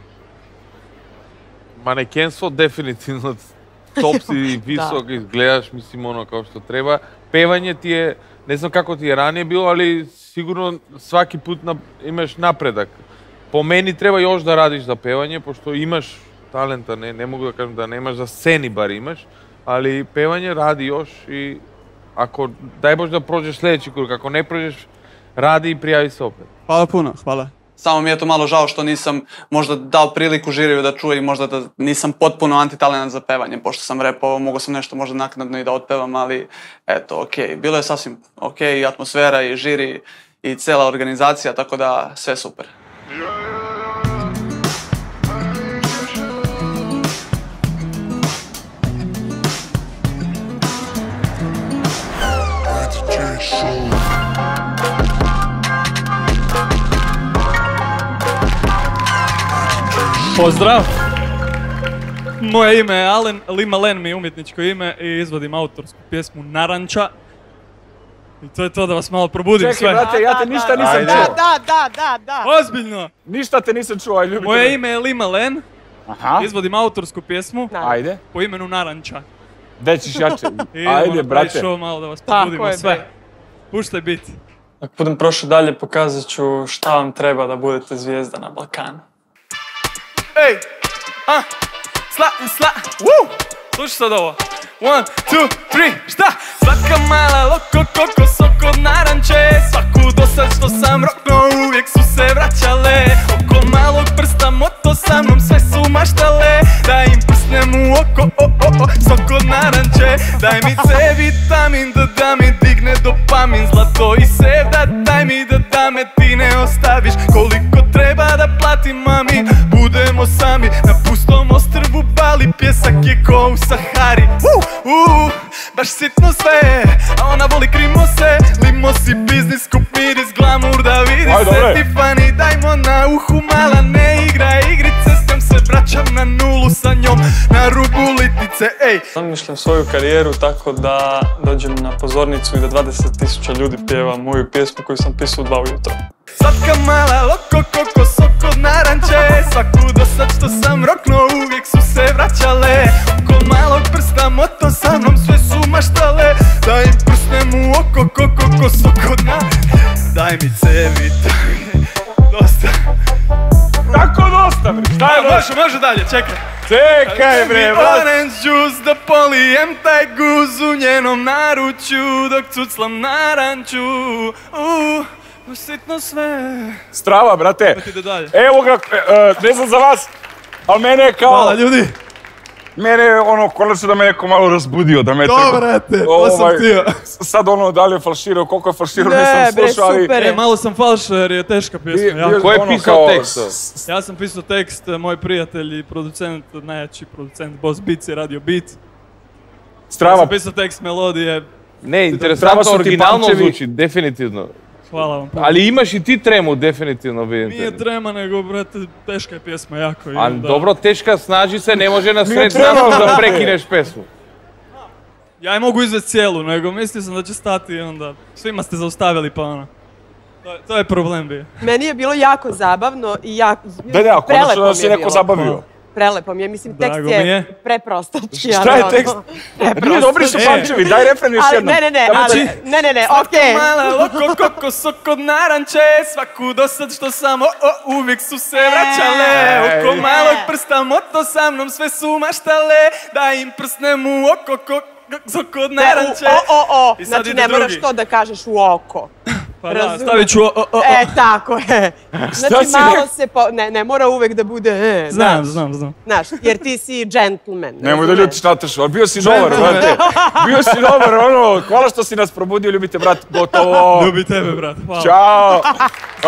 Manekenstvo definitivno top si visok, izgledaš, mislim, ono kao što treba. Pevanje ti je, ne znam kako ti je ranije bilo, ali sigurno svaki put imaš napredak. Po meni treba još da radiš za pevanje, pošto imaš talenta, ne mogu da kažem da nemaš, za sceni bar imaš, ali pevanje radi još i ako daj boš da prođeš sljedeći krug, ako ne prođeš, radi i prijavi se opet. Hvala puno, hvala. Samo mi je to malo žao što nisam možda dao priliku žiriju da čuje i možda da nisam potpuno antitalentan za pevanje, pošto sam repovao, mogo sam nešto možda naknadno i da otpevam, ali eto, okej, bilo je sasvim okej, i atmosfera, i žiri, i cela organizacija, tako da sve super. Pozdrav! Moje ime je Alen, Limalen mi je umjetničko ime i izvodim autorsku pjesmu Naranča I to je to, da vas malo probudim. Čekaj, sve. Čekaj, brate, ja te ništa nisam ajde. Čuo. Da, da, da, da. Ozbiljno. Ništa te nisam čuo, aj ljubite. Moje ime je Limalen. Aha. Izvodim autorsku pjesmu. Ajde. Po imenu Naranča. Dećiš jače. I ajde, brate. Idemo na show malo da vas probudimo sve. Puštaj bit. Ako budem prošao dalje, pokazat ću šta vam treba da budete zvijezda na Balkanu. Ej! Ah! Sla, sla, woo! Slušaj sad ovo. One, two, three, šta? Svaka mala loko, koko, soko od naranče. Svaku dosad što sam rokno, uvijek su se vraćale. Oko malog prsta, moto sa mnom, sve su maštale. Da im prsnem u oko, o, o, o, sok od naranče. Daj mi C vitamin, da da mi digne dopamin. Zlato i sevda, daj mi da da me ti ne ostaviš. Koliko treba da platim, a mi budemo sami. Na pustom ostrvu Bali, pjesak je ko u Sahari. Uuu, baš sitno sve, a ona voli krimose. Limosi, biznis, kup miris, glamur da vidi se. Tiffany, dajmo na uhu, mala ne igra igrice. S njom se vraćam na nulu, sa njom na rubu litnice, ej. Zamišljam svoju karijeru tako da dođem na pozornicu i da dvadeset tisuća ljudi pjeva moju pjesmu koju sam pisao u dva ujutro. Slatka mala loko, koko, sok od naranče. Svaku dosad što sam rokno, uvijek su se vraćale. Oko malog prsta, moto sa mnom, sve su maštale. Da im prsnem u oko, koko, koko, sok od naranče. Daj mi cevi, daj mi, dosta. Tako dosta, bre, šta je može, može dalje, čekaj. Čekaj, bre, vas. Daj mi orange juice da polijem taj guz u njenom naručju. Dok cuclam naranču, uuu. Sitno sve. Strava, brate. Evo ga, ne znam za vas, ali mene je kao... Hvala, ljudi. Mene je ono, konačno da me neko malo razbudio, da me... Dobre, brate, to sam htio. Sad ono, da li je falširao, koliko je falširao, nisam slušao, ali... Ne, bre, super je. Malo sam falšao jer je teška pjesma. Ko je pisao tekst? Ja sam pisao tekst, moj prijatelj i producent, najjači producent, Boss Beats je radio beat. Strava. Ja sam pisao tekst, melodije. Ne, interesantno, originalno zvuči, definitivno. Hvala vam. Ali imaš i ti tremu, definitivno vidim. Nije trema, nego, brate, teška je pjesma jako. A dobro, teška, snaži se, ne može na sred zapravo da prekineš pesmu. Ja je mogu izvesti cijelu, nego mislio sam da će stati i onda svima ste zaustavili pa ono. To je problem bio. Meni je bilo jako zabavno i jako... Da, da, konačno da si neko zabavio. Prelepo mi je, mislim, tekst je preprostač. Šta je tekst? Nije dobri su pamčevi, daj refren još jednom. Ne, ne, ne, ne, ne, ne, okej. Svako mala loko, koko, sok od naranče, svaku dosad što samo, o, uvijek su se vraćale. Oko malog prsta, moto sa mnom, sve su maštale, da im prsnem u oko, sok od naranče. O, o, o, znači ne moraš to da kažeš u oko. Pa da, stavit ću o-o-o-o. E, tako je. Znači, malo se po... Ne, ne mora uvek da bude e. Znam, znam, znam. Znaš, jer ti si džentlmen. Nemoj da ljutiš, Nataša, ali bio si dobar, brate. Bio si dobar, ono, hvala što si nas probudio, ljubite, brat, gotovo. Ljubi tebe, brat, hvala. Ćao.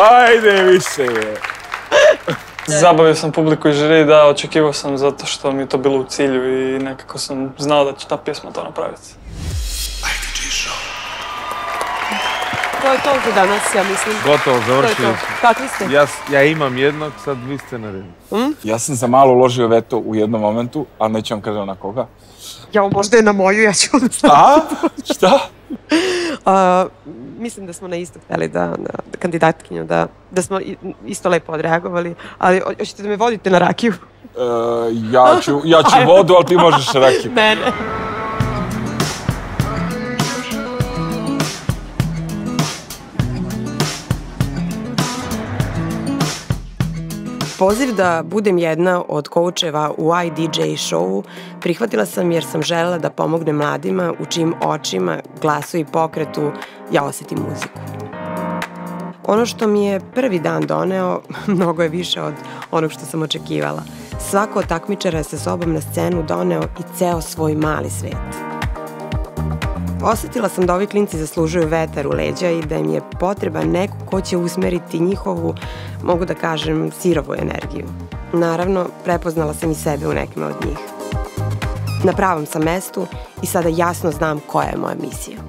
Ajde, više. Zabavio sam publiku i žiri, da, očekivao sam zato što mi je to bilo u cilju i nekako sam znao da će ta pjesma to napraviti. To je toliko danas, ja mislim. Gotovo, završili. Kakvi ste? Ja imam jednog, sad vi ste na redu. Ja sam za malo uložio veto u jednom momentu, ali neću vam kažem na koga. Ja, možda je na moju, ja ću vam sad. A? Šta? Mislim da smo na isto hteli da, kandidatkinju, da smo isto lepo odreagovali, ali hoćete da me vodite na rakiju? Ja ću vodu, ali ti možeš na rakiju. Ne, ne. Poziv da budem jedna od koučeva u I D J Showu prihvatila sam jer sam željela da pomogne mladima u čijim očima, glasu i pokretu ja osetim muziku. Ono što mi je prvi dan doneo mnogo je više od onog što sam očekivala. Svako od takmičara je sa sobom na scenu doneo i ceo svoj mali svet. Osetila sam da ovi klinci zaslužuju vetar u leđa i da im je potreban neko ko će usmeriti njihovu, mogu da kažem, sirovu energiju. Naravno, prepoznala sam i sebe u nekima od njih. Na pravom sam mestu i sada jasno znam koja je moja misija.